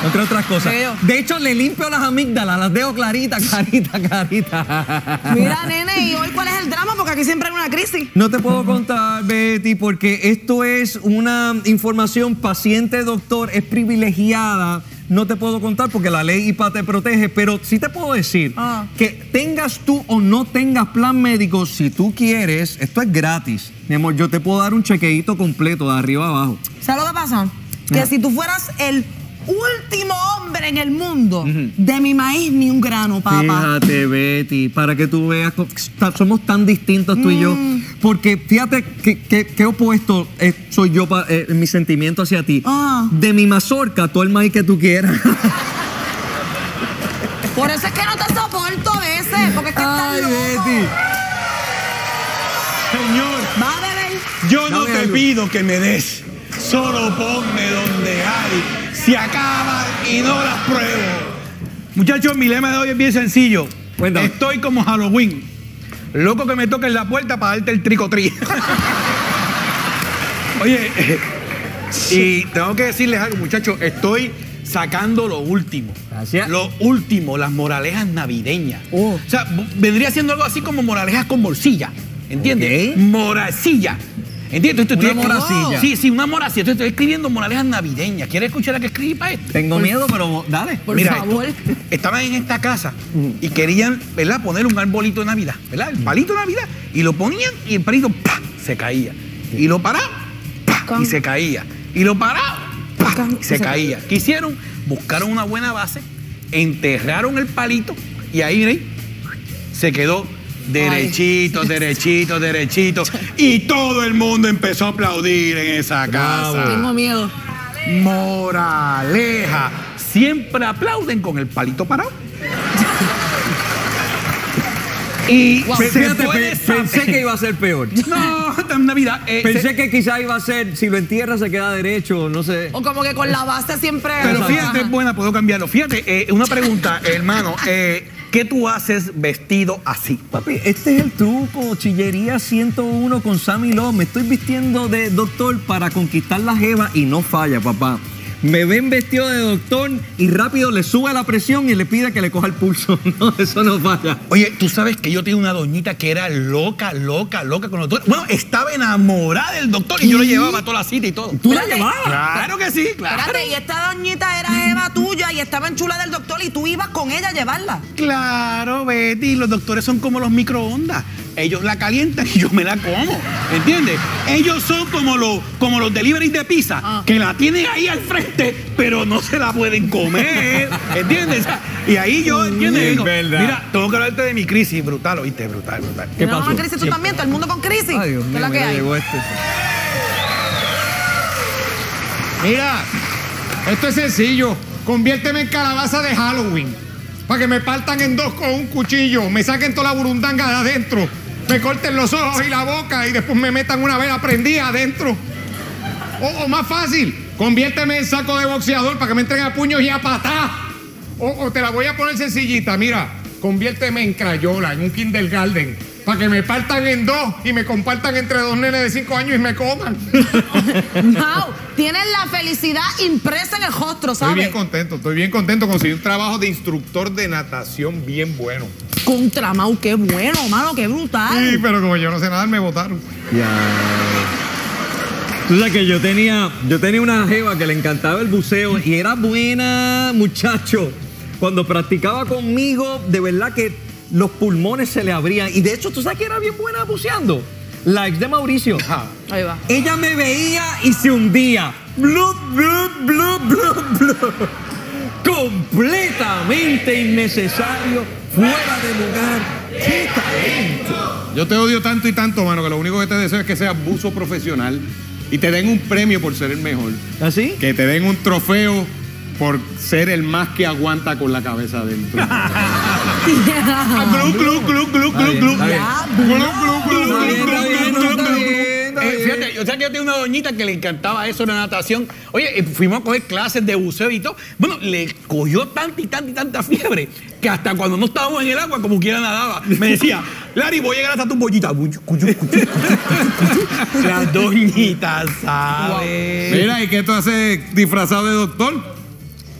Entre otras cosas. De hecho, le limpio las amígdalas, las dejo claritas, clarita, clarita. Mira, nene, ¿y hoy cuál es el drama? Porque aquí siempre hay una crisis. No te puedo contar, Betty, porque esto es una información paciente-doctor, es privilegiada. No te puedo contar porque la ley I P A te protege, pero sí te puedo decir ah. que tengas tú o no tengas plan médico, si tú quieres, esto es gratis. Mi amor, yo te puedo dar un chequeito completo de arriba a abajo. ¿Sabes lo que pasa? Que ah. si tú fueras el... último hombre en el mundo, uh-huh. de mi maíz ni un grano, papá. Fíjate, Betty, para que tú veas, somos tan distintos tú mm. y yo, porque fíjate qué opuesto eh, soy yo pa, eh, mi sentimiento hacia ti. Ah. De mi mazorca, todo el maíz que tú quieras. Por eso es que no te soporto a veces, porque es que ay, estás loco. Betty. Señor, ¿va, bebé? Yo no, no te pido que me des, solo ponme donde hay. Se acaban y no las pruebo. Muchachos, mi lema de hoy es bien sencillo. Cuéntame. Estoy como Halloween. Loco que me toquen la puerta para darte el tricotrí. Oye, y tengo que decirles algo, muchachos. Estoy sacando lo último. Gracias. Lo último, las moralejas navideñas. Oh. O sea, vendría siendo algo así como moralejas con morcilla. ¿Entiendes? Okay. Morcilla. ¿Entiendes? Una moracilla. Sí, sí, una moracilla. Entonces estoy escribiendo moralejas navideñas. ¿Quieres escuchar la que escribí para esto? Tengo por... miedo, pero dale. Por Mira, favor. Esto, estaban en esta casa y querían, ¿verdad?, poner un arbolito de Navidad, ¿verdad? El palito de Navidad. Y lo ponían y el palito, ¡pah!, se caía. Y lo paraban, ¡pah!, y se caía. Y lo paraban, ¡pah!, y se caía. ¿Qué hicieron? Buscaron una buena base, enterraron el palito y ahí, miren, se quedó... derechito, derechito, derechito. Y todo el mundo empezó a aplaudir en esa casa. Tengo miedo. Moraleja. Siempre aplauden con el palito parado. Y wow, se fíjate, puede pensé que iba a ser peor. No, en Navidad. Eh, pensé se... que quizás iba a ser, si lo entierra se queda derecho, no sé. O como que con la base siempre... Pero fíjate, es buena, puedo cambiarlo. Fíjate, eh, una pregunta, hermano. Eh, ¿Qué tú haces vestido así? Papi, este es el truco, Chillería ciento uno con Sammy Love. Me estoy vistiendo de doctor para conquistar la jeva y no falla, papá. Me ven vestido de doctor y rápido le sube la presión y le pide que le coja el pulso. No, eso no falla. Oye, tú sabes que yo tenía una doñita que era loca, loca, loca con los doctores. Bueno, estaba enamorada del doctor y, y yo lo llevaba a toda la cita y todo. ¿Tú la llevabas? Claro que sí, claro. Espérate, y esta doñita era jeva tuya y estaba enchulada del doctor y tú ibas con ella a llevarla. Claro, Betty, los doctores son como los microondas. Ellos la calientan y yo me la como, ¿entiendes? Ellos son como los, como los deliveries de pizza, ah. que la tienen ahí al frente, pero no se la pueden comer, ¿entiendes? Y ahí yo, ¿entiendes? Digo, mira, tengo que hablarte de mi crisis, brutal, ¿oíste? Brutal, brutal. ¿Qué no, pasó? Crisis tú sí. también, todo el mundo con crisis. Ay, Dios mío, es la que hay. Este. Mira, esto es sencillo. Conviérteme en calabaza de Halloween, para que me partan en dos con un cuchillo, me saquen toda la burundanga de adentro, me corten los ojos y la boca y después me metan una vela prendida adentro. O, o más fácil, conviérteme en saco de boxeador para que me entren a puños y a patá. O, o te la voy a poner sencillita, mira, conviérteme en crayola, en un kindergarten, para que me partan en dos y me compartan entre dos nenes de cinco años y me coman. Mau, tienes la felicidad impresa en el rostro, ¿sabes? Estoy bien contento, estoy bien contento. Conseguí un trabajo de instructor de natación bien bueno. Contra, Mau, qué bueno, mano, qué brutal. Sí, pero como yo no sé nadar, me botaron. Ya... Tú sabes que yo tenía, yo tenía una jeva que le encantaba el buceo y era buena, muchacho. Cuando practicaba conmigo, de verdad que los pulmones se le abrían. Y de hecho, ¿tú sabes que era bien buena buceando? La ex de Mauricio. Ahí va. Ella me veía y se hundía. Blup, blup, blup, blup, blup. Completamente innecesario, fuera de lugar. ¡Qué talento! Yo te odio tanto y tanto, mano, que lo único que te deseo es que seas buzo profesional. Y te den un premio por ser el mejor. ¿Así? Que te den un trofeo por ser el más que aguanta con la cabeza adentro. Fíjate, o sea que yo tenía una doñita que le encantaba eso de natación. Oye, fuimos a coger clases de buceo y todo. Bueno, le cogió tanta y tanta y tanta fiebre que hasta cuando no estábamos en el agua, como quiera nadaba. Me decía, Lari, voy a llegar hasta tu bollita. Las doñitas, ¿sabes? Wow. Mira, ¿y qué tú haces disfrazado de doctor?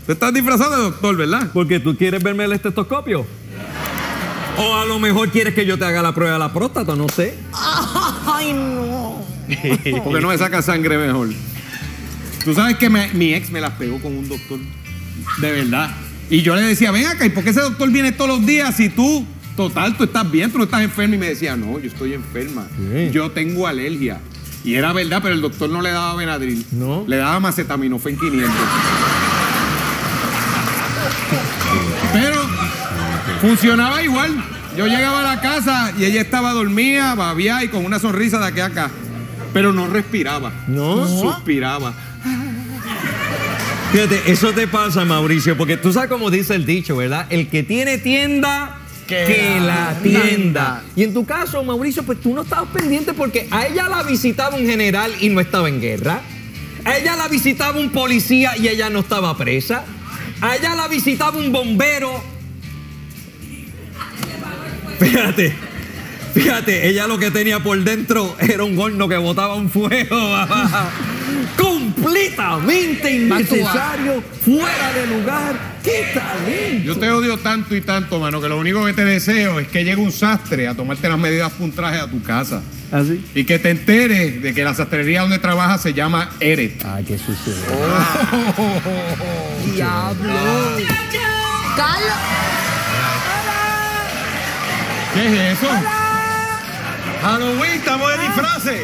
Tú estás disfrazado de doctor, ¿verdad? Porque tú quieres verme el estetoscopio. O a lo mejor quieres que yo te haga la prueba de la próstata, no sé. Ay, no. Porque no me saca sangre mejor. Tú sabes que me, mi ex me las pegó con un doctor. De verdad. Y yo le decía, ven acá, ¿y por qué ese doctor viene todos los días si tú, total, tú estás bien, tú no estás enferma? Y me decía, no, yo estoy enferma. ¿Qué? Yo tengo alergia. Y era verdad, pero el doctor no le daba Benadryl. No. Le daba macetaminofen quinientos. Pero funcionaba igual. Yo llegaba a la casa y ella estaba dormida, babiá y con una sonrisa de aquí a acá. Pero no respiraba. No. Suspiraba. Fíjate, eso te pasa, Mauricio, porque tú sabes cómo dice el dicho, ¿verdad? El que tiene tienda, que, que la tienda. tienda. Y en tu caso, Mauricio, pues tú no estabas pendiente porque a ella la visitaba un general y no estaba en guerra. A ella la visitaba un policía y ella no estaba presa. A ella la visitaba un bombero. Fíjate, fíjate, ella lo que tenía por dentro era un horno que botaba un fuego. Completamente innecesario, fuera de lugar. ¡Qué talento! Yo te odio tanto y tanto, mano, que lo único que te deseo es que llegue un sastre a tomarte las medidas para un traje a tu casa. ¿Así? Y que te enteres de que la sastrería donde trabajas se llama Ere. ¡Ay, qué sucede! Oh. Oh. Oh. ¡Diablo! ¡Carlos! ¿Qué es eso? ¡Hola! Halloween, estamos de disfraces.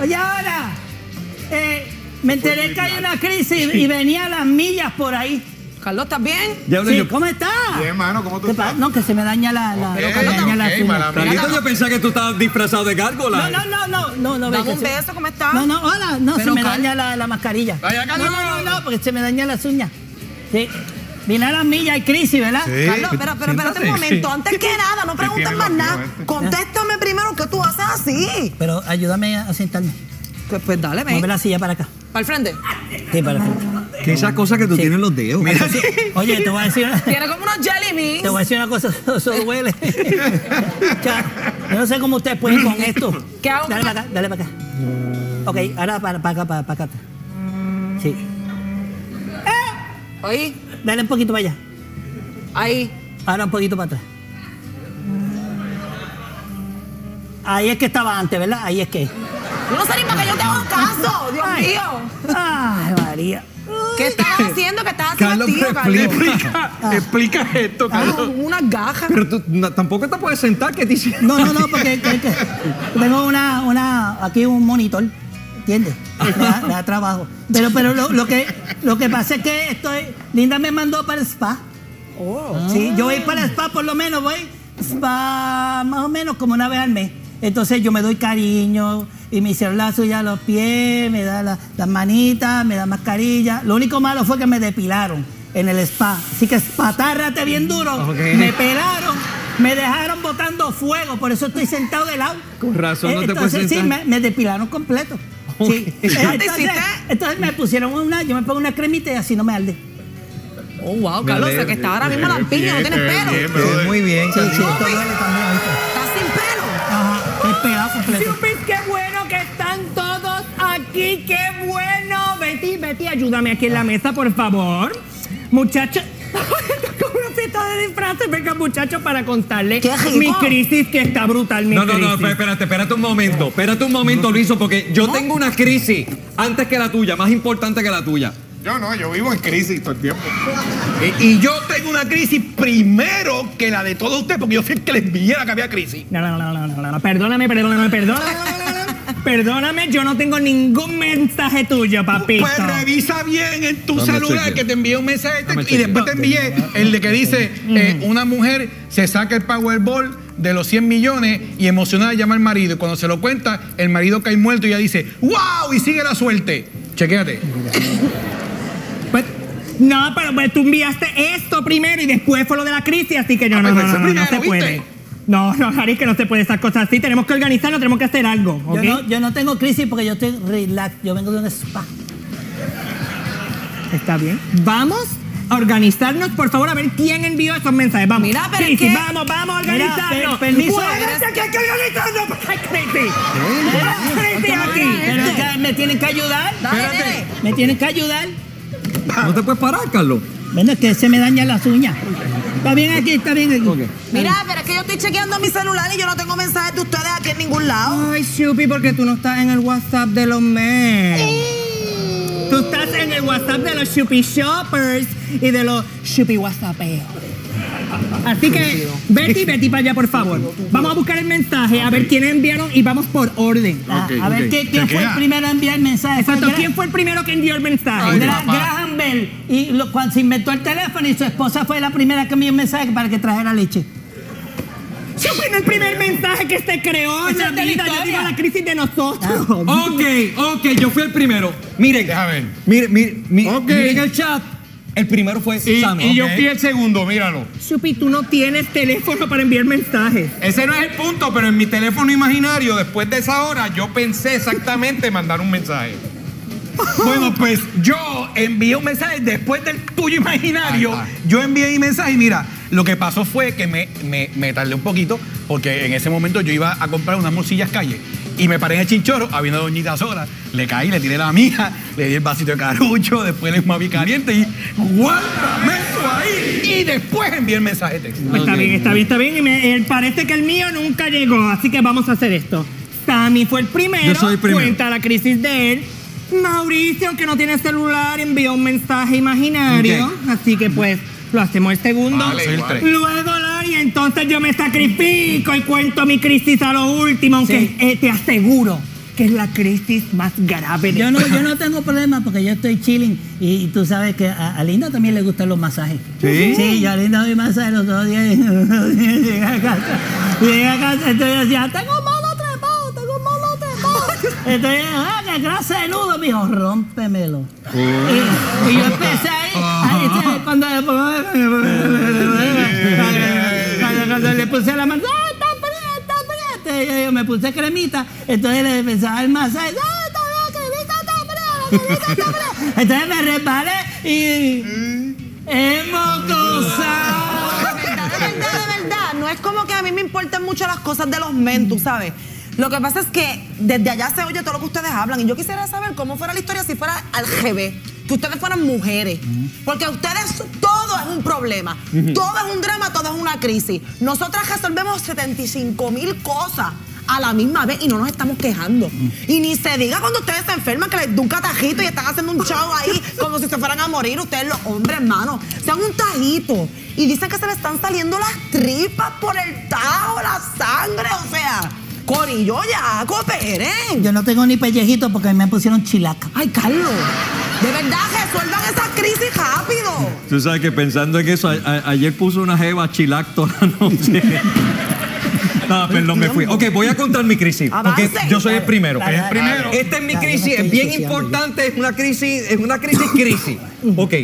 Oye, ahora, eh, me enteré que hay una crisis y, y venía a las millas por ahí. Carlos, ¿estás bien? Sí, yo... ¿cómo estás? Bien, mano, ¿cómo tú estás? No, que se me daña la... la... Okay, pero Carlos, daña okay, la Carlito, yo pensaba que tú estabas disfrazado de gárgola. No, no, no, no, no, no. Dame un beso, ¿cómo estás? No, no, hola, no, pero se me Carl... daña la, la mascarilla. Vaya, Carlos, no, no, no, no, porque se me daña las uñas. Sí. Vine a las millas, hay crisis, ¿verdad? Sí, Carlos, pero, pero espérate un momento. Sí. Antes que nada, no preguntes más nada. Contéstame primero que tú haces así. Pero ayúdame a sentarme. Pues, pues dale, ven. Mueve la silla para acá. ¿Para el frente? Sí, para el frente. Que esas cosas que tú sí. tienes en los dedos. Mira, sí. Oye, te voy a decir una... Tiene como unos jelly beans. Te voy a decir una cosa, eso duele. Yo no sé cómo ustedes pueden con esto. ¿Qué hago? Dale para acá, dale para acá. Ok, ahora para, para acá, para, para acá. Sí. ¿Oí? Dale un poquito para allá. Ahí. Ahora un poquito para atrás. Ahí es que estaba antes, ¿verdad? Ahí es que. No salí para que yo te haga caso, Dios Ay. mío. Ay, María. ¿Qué estabas haciendo? ¿Qué estabas haciendo, tío, Carlos? Explica, ah. explica esto, Carlos. Ah, unas gajas. Pero tú no, tampoco te puedes sentar, ¿qué te hicieron? No, no, no, porque que, que, tengo una, una, aquí un monitor. ¿Entiendes? Da, da trabajo. Pero, pero lo, lo, que, lo que pasa es que estoy... Linda me mandó para el spa. Oh. Sí, yo voy para el spa, por lo menos voy spa más o menos como una vez al mes. Entonces yo me doy cariño y me hicieron la suya a los pies, me da la, las manitas, me da mascarilla. Lo único malo fue que me depilaron en el spa. Así que espatárrate bien duro. Okay. Me pelaron. Me dejaron botando fuego, por eso estoy sentado de lado. Con razón, no te puedes sentar. Sí, me, me depilaron completo. Sí. Entonces, entonces me pusieron una, yo me pongo una cremita y así no me arde. Oh, wow, Carlos, o sea que está ahora mismo la piña, no tiene pelo. Muy bien, Chichi. Está sin pelo. Ajá, qué pedazo. Qué bueno que están todos aquí, qué bueno. Betty, Betty, ayúdame aquí en la mesa, por favor. Muchachos. De disfraces, venga muchachos, para contarle mi crisis, que está brutal. Mi no, no, crisis. no, espérate, espérate un momento, espérate un momento, Luiso, porque yo tengo una crisis antes que la tuya, más importante que la tuya. Yo no, yo vivo en crisis todo el tiempo. Y, y yo tengo una crisis primero que la de todos ustedes, porque yo fui el que les viera que había crisis. No, no, no, no, no, no, no. perdóname, perdóname, perdóname. Perdóname, yo no tengo ningún mensaje tuyo, papito. Pues revisa bien en tu Dame celular cheque. que te envié un mensaje Dame y cheque. después te envié el de que dice eh, una mujer se saca el Powerball de los cien millones y emocionada llama al marido. Y cuando se lo cuenta, el marido cae muerto y ella dice ¡wow! Y sigue la suerte. Chequéate. Pues, no, pero pues, tú enviaste esto primero y después fue lo de la crisis, así que yo ah, no, no, no, no, no, primero, no se ¿viste? puede. No, no, Jari, que no se puede esas cosas así. Tenemos que organizarnos, tenemos que hacer algo, ¿okay? Yo no, yo no tengo crisis porque yo estoy relax. Yo vengo de un spa. Está bien. Vamos a organizarnos, por favor, a ver quién envió esos mensajes. Vamos. Mira, pero crisis, es que... vamos, vamos a organizarnos. Permiso. que hay que organizarnos porque hay crisis. Hay crisis aquí. Pero es que me tienen que ayudar. Espérate. Me tienen que ayudar. No te puedes parar, Carlos. Bueno, es que se me dañan las uñas. Está bien aquí, está bien aquí. Okay. Mira, pero es que yo estoy chequeando mi celular y yo no tengo mensajes de ustedes aquí en ningún lado. Ay, Shupi, porque tú no estás en el WhatsApp de los men. Tú estás en el WhatsApp de los Shupi Shoppers y de los Shupi WhatsAppeos. Así que, Betty, Betty, para allá, por favor. Vamos a buscar el mensaje, a ver quiénes enviaron y vamos por orden. Okay, a ver okay. quién, quién fue el primero a enviar el mensaje. Exacto, ¿quién fue el primero que envió el mensaje? Ay, Graham Bell. Y lo, cuando se inventó el teléfono y su esposa fue la primera que envió el mensaje para que trajera leche. Siempre el primer mensaje que se creó en la vida, yo digo, la crisis de nosotros. Ok, ok, yo fui el primero. Miren, déjame. Miren, miren, miren, okay. miren el chat. El primero fue sí, Sammy. Y okay. yo fui el segundo, míralo. Shupi, tú no tienes teléfono para enviar mensajes. Ese no es el punto, pero en mi teléfono imaginario, después de esa hora, yo pensé exactamente mandar un mensaje. Bueno, pues yo envié un mensaje después del tuyo imaginario. Ay, ay. Yo envié mi mensaje y mira, lo que pasó fue que me, me, me tardé un poquito, porque en ese momento yo iba a comprar unas morcillas calle. Y me paré en el chinchorro, había una doñita sola, le caí, le tiré la mija, le di el vasito de carucho, después le maví caliente y ¡guárdame eso ahí! Y después envié el mensaje de texto. Pues está bien, está bien, está bien. Y me, eh, parece que el mío nunca llegó, así que vamos a hacer esto. Sammy fue el primero, Yo soy el primero. Cuenta la crisis de él. Mauricio, que no tiene celular, envió un mensaje imaginario, okay. así que pues lo hacemos el segundo. Vale, soy el tres. Luego la Y entonces yo me sacrifico y cuento mi crisis a lo último, aunque sí. eh, te aseguro que es la crisis más grave. De yo, no, yo no tengo problema porque yo estoy chilling y, y tú sabes que a, a Linda también le gustan los masajes. Sí, sí yo a Linda doy masajes los dos días. Llega a casa, llega a casa, entonces yo decía, tengo un malo trepado, tengo un malo trepado. Entonces, ah, que grasa de nudo, me dijo, rómpemelo. Oh. Y, y yo empecé ahí, ahí entonces, cuando Cuando le puse la mano, ¡ah, está fría, está fría! Yo me puse cremita, entonces le empezaba el masaje, ¡ah, está fría, cremita, está fría, cremita, está fría! Entonces me resbalé y... ¡hemos gozado! De verdad, de verdad, de verdad, no es como que a mí me importan mucho las cosas de los men, tú sabes. Lo que pasa es que desde allá se oye todo lo que ustedes hablan y yo quisiera saber cómo fuera la historia si fuera al revés. Que ustedes fueran mujeres, porque a ustedes todo es un problema, todo es un drama, todo es una crisis. Nosotras resolvemos setenta y cinco mil cosas a la misma vez y no nos estamos quejando. Y ni se diga cuando ustedes se enferman que les da un catajito y están haciendo un chavo ahí como si se fueran a morir. Ustedes los hombres, hermanos, sean un tajito y dicen que se les están saliendo las tripas por el tajo, la sangre, o sea... Corillo, ya, cooperen. Yo no tengo ni pellejito porque me pusieron chilaca. Ay, Carlos, de verdad, resuelvan esa crisis rápido. Tú sabes que pensando en eso, a, a, ayer puso una jeva chilac toda la noche. No, perdón, me fui. Ok, voy a contar mi crisis. Porque yo soy el primero. Dale, dale, dale, dale, dale. Esta es mi crisis, es bien importante, es una crisis, es una crisis, crisis. Ok.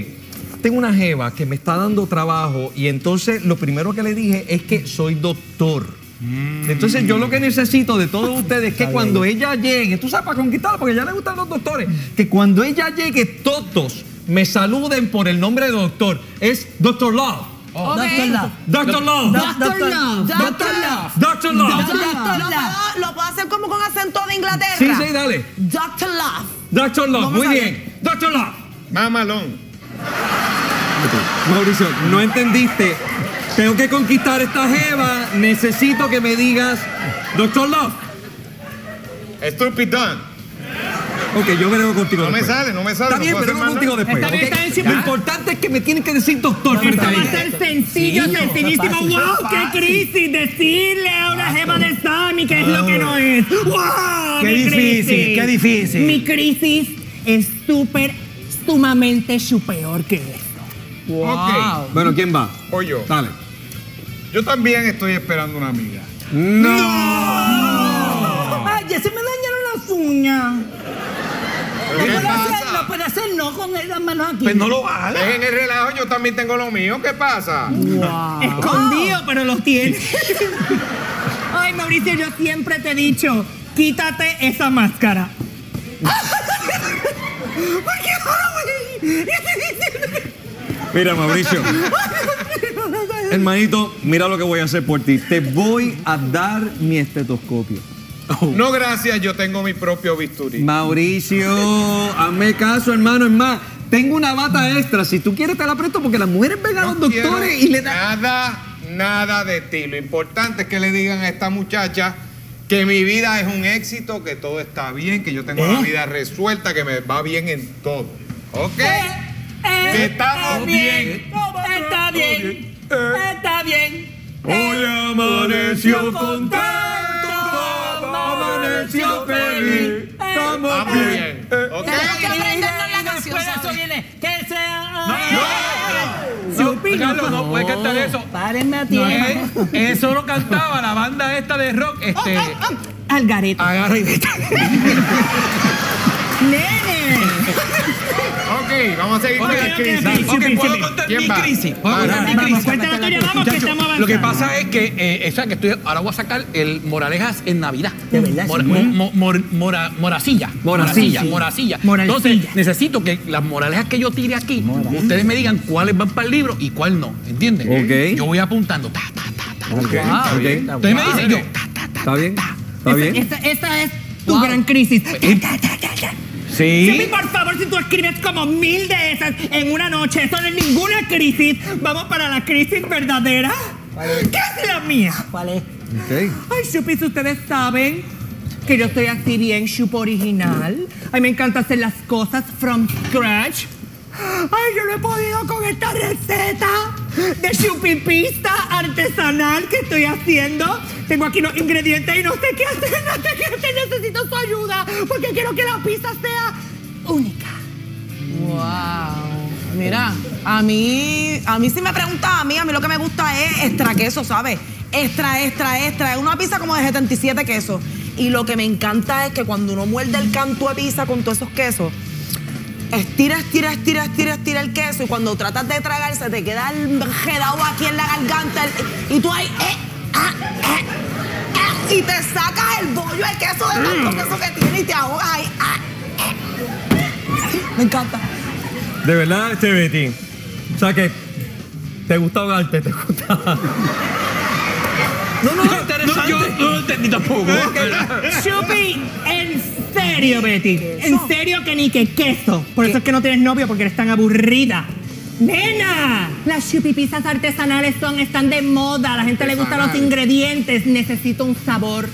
Tengo una jeva que me está dando trabajo y entonces lo primero que le dije es que soy doctor. Entonces yo lo que necesito de todos ustedes es que cuando ella llegue, tú sabes, para conquistarla, porque ya le gustan los doctores, que cuando ella llegue todos me saluden por el nombre de doctor. Es doctor Love. Oh, okay. Doctor Love. Doctor Love. Doctor Love. Doctor Love. Doctor Love. Lo puedo hacer como con acento de Inglaterra. Sí, sí, dale. Doctor Love. Doctor Love. Muy bien. Doctor Love. Mamalón. Mauricio, no entendiste. Tengo que conquistar esta jeva. Necesito que me digas, doctor Love. Estúpido. Ok, yo vengo contigo no después. No me sale, no me sale. Está bien, pero vengo contigo después. Está bien, está bien, siempre. Lo importante es que me tienen que decir doctor. Esto va a ser sencillo, sí, sencillísimo. Fácil, ¡wow! ¡Qué crisis! Decirle a una jeva de Sammy que es lo que no es. ¡Wow! ¡Qué mi difícil! Crisis. ¡Qué difícil! Mi crisis es súper, sumamente peor que esto. ¡Wow! Okay. Bueno, ¿quién va? O yo. Dale. Yo también estoy esperando una amiga. ¡No! ¡No! ¡Ay, ya se me dañaron las uñas! ¿Qué pasa? No puede hacer no con las manos aquí. Pues no lo hagas. Dejen el relajo, yo también tengo lo mío. ¿Qué pasa? Wow. Escondido, pero los tiene. Ay, Mauricio, yo siempre te he dicho, quítate esa máscara. Porque ahora voy. Mira, Mauricio. Hermanito, mira lo que voy a hacer por ti. Te voy a dar mi estetoscopio. Oh. No, gracias, yo tengo mi propio bisturí. Mauricio, hazme caso, hermano. Es más, tengo una bata extra. Si tú quieres, te la presto porque las mujeres ven a los doctores y le dan. Nada, nada de ti. Lo importante es que le digan a esta muchacha que mi vida es un éxito, que todo está bien, que yo tengo ¿Eh? la vida resuelta, que me va bien en todo. ¿Ok? Eh, eh, que estamos eh, bien. bien. Está bien. Eh. Está bien. Hoy amaneció contento. Amaneció feliz, estamos ah, bien. bien. Okay. Que aprendernos la canción. Después eso viene, que sea... No, no, no, no, Carlos, no puedes cantar eso. Párenme a tiempo. No, eso lo cantaba la banda esta de rock, este... Oh, oh, oh. Algarete. Algarete. Nene. Ok, vamos a seguir con okay, la okay, crisis. Ok, okay ¿puedo contar mi crisis? ¿Puedo contar mi crisis? Cuenta la tuya, vamos, que estamos avanzando. Lo que pasa es que, eh, es que estoy, ahora voy a sacar el Moralejas en Navidad. ¿De verdad? Mor, mor, mor, mor, mora, moracilla. Moracilla, sí, sí. moracilla. Moralcilla. Entonces, necesito que las moralejas que yo tire aquí, Moralcilla. ustedes me digan cuáles van para el libro y cuál no, ¿entiendes? Ok. Yo voy apuntando. Ta, ta, ta, ta. Okay. Wow, okay. Ustedes wow. me dicen yo. Ta, ta, ta, ¿Está bien? ¿Está bien? Esta, esta es tu wow. gran crisis. Ta, ta, ta, ta. Sí. Sammy, por favor, si tú escribes como mil de esas en una noche, eso no es ninguna crisis. Vamos para la crisis verdadera. ¿Qué es la mía? ¿Cuál es? Okay. Ay, Shupis, ustedes saben que yo estoy así bien Shup original. Ay, me encanta hacer las cosas from scratch. Ay, yo no he podido con esta receta de chupipista artesanal que estoy haciendo. Tengo aquí los ingredientes y no sé qué hacer, no sé qué hacer. Necesito su ayuda porque quiero que la pizza sea única. Wow. Mira, a mí, a mí si me pregunta a mí, a mí lo que me gusta es extra queso, ¿sabes? Extra, extra, extra. Es una pizza como de setenta y siete quesos. Y lo que me encanta es que cuando uno muerde el canto de pizza con todos esos quesos, estira, estira, estira, estira, estira el queso y cuando tratas de tragarse te queda el jedao aquí en la garganta el, y tú ahí, eh, ah, eh, eh, y te sacas el bollo de queso de tanto queso que tiene y te ahogas ahí. Ah, eh. Me encanta. De verdad, este Betty, o sea que te gusta ahogarte, te gusta... No, no, no, interesante. No, yo no lo entendí tampoco. Shupi, en ¿En serio, Betty? ¿En serio que ni que queso? Por ¿Qué? eso es que no tienes novio, porque eres tan aburrida. ¡Nena! Las chupipizas artesanales son, están de moda. A la gente artesanal. le gustan los ingredientes. Necesito un sabor.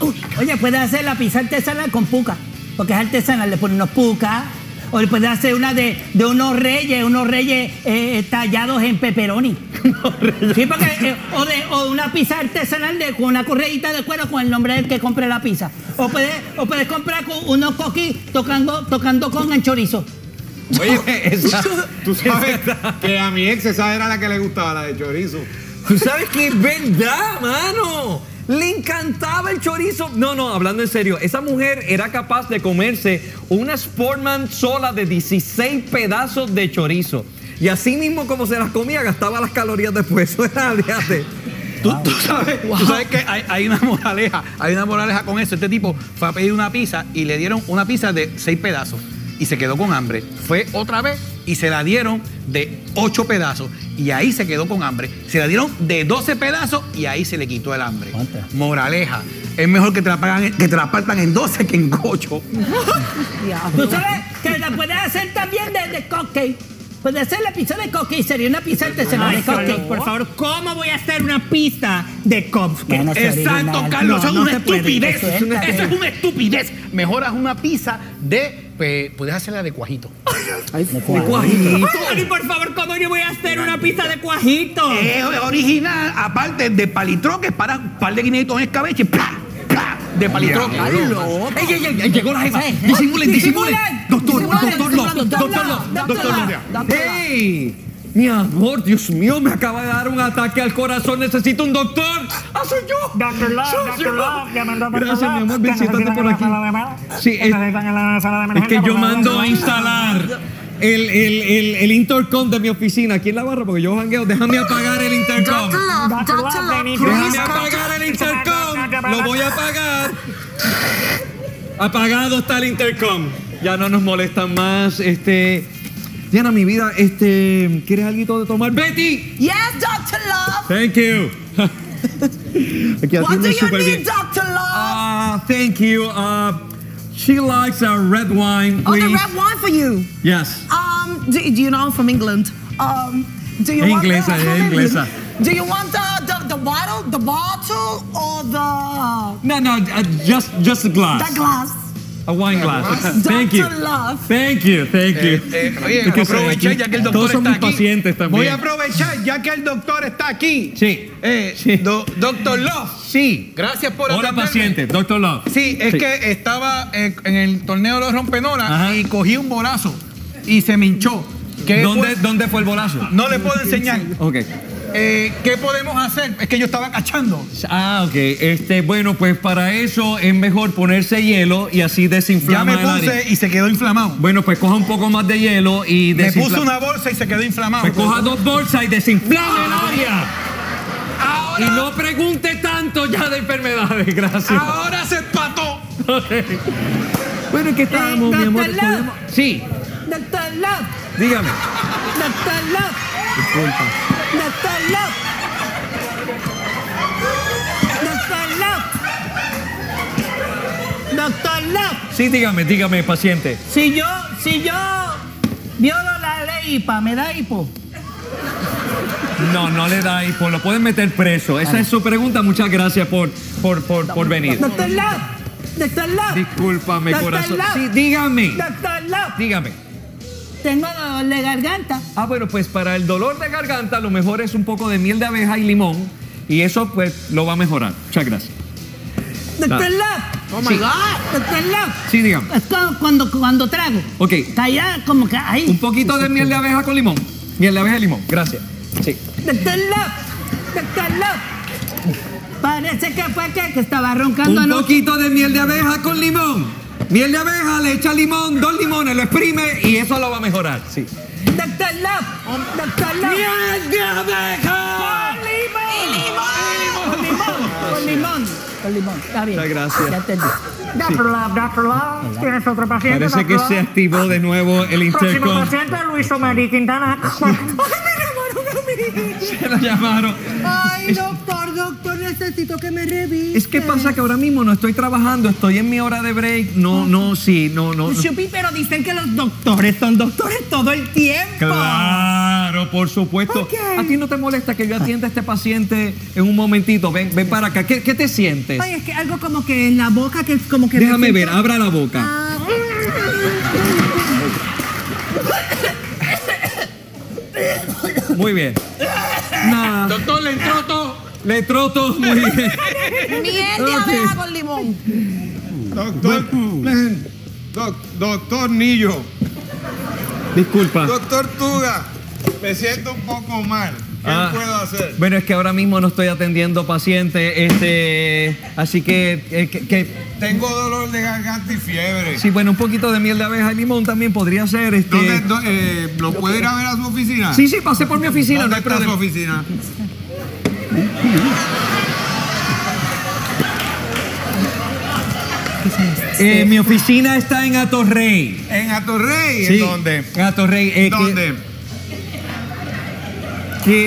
Uy. Oye, puedes hacer la pizza artesanal con puca, porque es artesanal. Le ponen unos puca. O le puedes hacer una de, de unos reyes, unos reyes eh, tallados en pepperoni. Sí, porque, eh, o, de, o una pizza artesanal de, con una correita de cuero con el nombre del que compre la pizza. O puedes, o puedes comprar con unos coquis tocando, tocando con el chorizo. Oye, esa, tú sabes que a mi ex esa era la que le gustaba, la de chorizo. Tú sabes que es verdad, mano. Le encantaba el chorizo. No, no, hablando en serio, esa mujer era capaz de comerse una Sportman sola de dieciséis pedazos de chorizo. Y así mismo como se las comía, gastaba las calorías después. Eso era, fíjate. Tú, wow. tú, sabes, wow. tú sabes que hay, hay una moraleja, hay una moraleja con eso. Este tipo fue a pedir una pizza y le dieron una pizza de seis pedazos. y se quedó con hambre. Fue otra vez y se la dieron de ocho pedazos y ahí se quedó con hambre. Se la dieron de doce pedazos y ahí se le quitó el hambre. ¿Cuánta? Moraleja, es mejor que te la pagan, que te la partan en doce que en ocho. Tú sabes que la puedes hacer también de, de cóctel. Puede ser la pizza de cupcake, sería una pizza artesanal de cupcake. Por favor, ¿cómo voy a hacer una pizza de cupcake? No, no, exacto, Carlos, no, eso no es una estupidez. Eso es una estupidez. Mejor haz una pizza de... Pues, puedes hacerla de cuajito. Ay, de cuajito. Ay, por favor, ¿cómo yo voy a hacer una pizza de cuajito? Es original, aparte de palitroques, para un par de guineitos en escabeche. ¡Pla! ¡Pla! De palitroques. ¡Ay, ey, ey, ey! Llegó la jefa. Disimulen, disimulen. Doctor, doctor, doctor, doctor, doctor. ¡Ey! Mi amor, Dios mío, me acaba de dar un ataque al corazón. Necesito un doctor. ¡Ah, soy yo! Doctor Love, doctor Love. Gracias, mi amor, visitante por aquí. Sí, es, es que yo mando a instalar el, el, el, el intercom de mi oficina aquí en la barra porque yo jangueo. Déjame apagar el intercom. Doctor Love, déjame apagar el intercom. Lo voy a apagar. Apagado está el intercom. Ya no nos molestan más, este... Diana, mi vida, este, ¿quieres algo de tomar? ¡Betty! Yes, doctor Love. Thank you. Aquí what do you need, bien. doctor Love? Ah, uh, thank you. Uh, she likes a red wine, please. Oh, the red wine for you. Yes. Um, do, do you know I'm from England? Um, do you Inglesa, want the, Inglesa. Do you want the, the the bottle, the bottle, or the? No, no, uh, just just a glass. That glass. A wine glass. Thank you. Thank you, thank you. Eh, eh, oye, voy a aprovechar ya que el doctor Todos somos está aquí. Pacientes también. Voy a aprovechar ya que el doctor está aquí. Sí. Eh, sí. Do, doctor Love. Sí. Gracias por atenderme. Hola, paciente. Doctor Love. Sí, es sí. que estaba eh, en el torneo de los rompenolas. Ajá. Y cogí un bolazo y se me hinchó. ¿Dónde fue? ¿Dónde fue el bolazo? No le puedo enseñar. Ok. Eh, ¿Qué podemos hacer? Es que yo estaba cachando. Ah, ok. Este, bueno, pues para eso es mejor ponerse hielo y así desinflama. Ya me puse y se quedó inflamado. Bueno, pues coja un poco más de hielo y desinflama. Me puse una bolsa y se quedó inflamado. Pues coja dos bolsas y desinflama el área. Ahora... Y no pregunte tanto ya de enfermedades, gracias. Ahora se empató. Okay. Bueno, ¿qué estábamos, eh, mi amor? ¿Podemos? Sí. Doctor Love. Dígame. Doctor Love. Disculpa. Doctor Love. Doctor Love. Doctor Love. Sí, dígame, dígame, paciente. Si yo, si yo violo la ley I P A, ¿me da hipo? No, no le da hipo, lo pueden meter preso. Esa vale. es su pregunta, muchas gracias por, por, por, por venir. Doctor Love. Doctor Love. Discúlpame, Doctor corazón. Love. Sí, dígame. Doctor Love. Dígame. Tengo dolor de garganta. Ah, bueno, pues para el dolor de garganta lo mejor es un poco de miel de abeja y limón y eso pues lo va a mejorar. Muchas gracias. Doctor Love. Oh, my God. Doctor Love. Sí, dígame. Esto cuando, cuando trago. Ok. Calla como que ahí. Un poquito de miel de abeja con limón. Miel de abeja y limón. Gracias. Sí. Doctor Love. Doctor Love. Parece que fue que, que estaba roncando. Un anoche. Poquito de miel de abeja con limón. Miel de abeja, le echa limón, dos limones, lo exprime y eso lo va a mejorar, sí. Doctor Love, Doctor Love. ¡Miel de abeja! ¡Con limón! ¡Y limón! ¡Con limón! ¡Con limón! Con limón, está bien. Gracias. Ya te digo. Doctor Love, Doctor Love, tienes otro paciente. Parece que se activó de nuevo el intercom. Próximo paciente, Luis Enrique Quintana. ¡Ay, me llamaron a mí! Se lo llamaron. ¡Ay, doctor, doctor! Necesito que me revise. Es que pasa que ahora mismo no estoy trabajando, estoy en mi hora de break. No, no, sí, no, no. Chupi, pero dicen que los doctores son doctores todo el tiempo. Claro, por supuesto. Okay. ¿A ti no te molesta que yo atienda a este paciente en un momentito? Ven, ven para acá. ¿Qué, qué te sientes? Ay, es que algo como que en la boca, que es como que... Déjame siento... ver, abra la boca. Ah. Muy bien. Nada. Doctor, le entró todo. Le troto muy bien. Miel de abeja con limón. Doctor, doc, doctor Nillo. Disculpa. Doctor Tuga, me siento un poco mal. ¿Qué ah, puedo hacer? Bueno, es que ahora mismo no estoy atendiendo pacientes, este, así que, eh, que, que... Tengo dolor de garganta y fiebre. Sí, bueno, un poquito de miel de abeja y limón también podría ser, este... ¿Dónde, do, eh, ¿Lo puedo ir a ver a su oficina? Sí, sí, pasé por mi oficina. ¿Dónde no está su oficina? Eh, mi oficina está en Atorrey. ¿En Atorrey? Sí. ¿En dónde? En Atorrey. Eh, ¿Dónde? Que,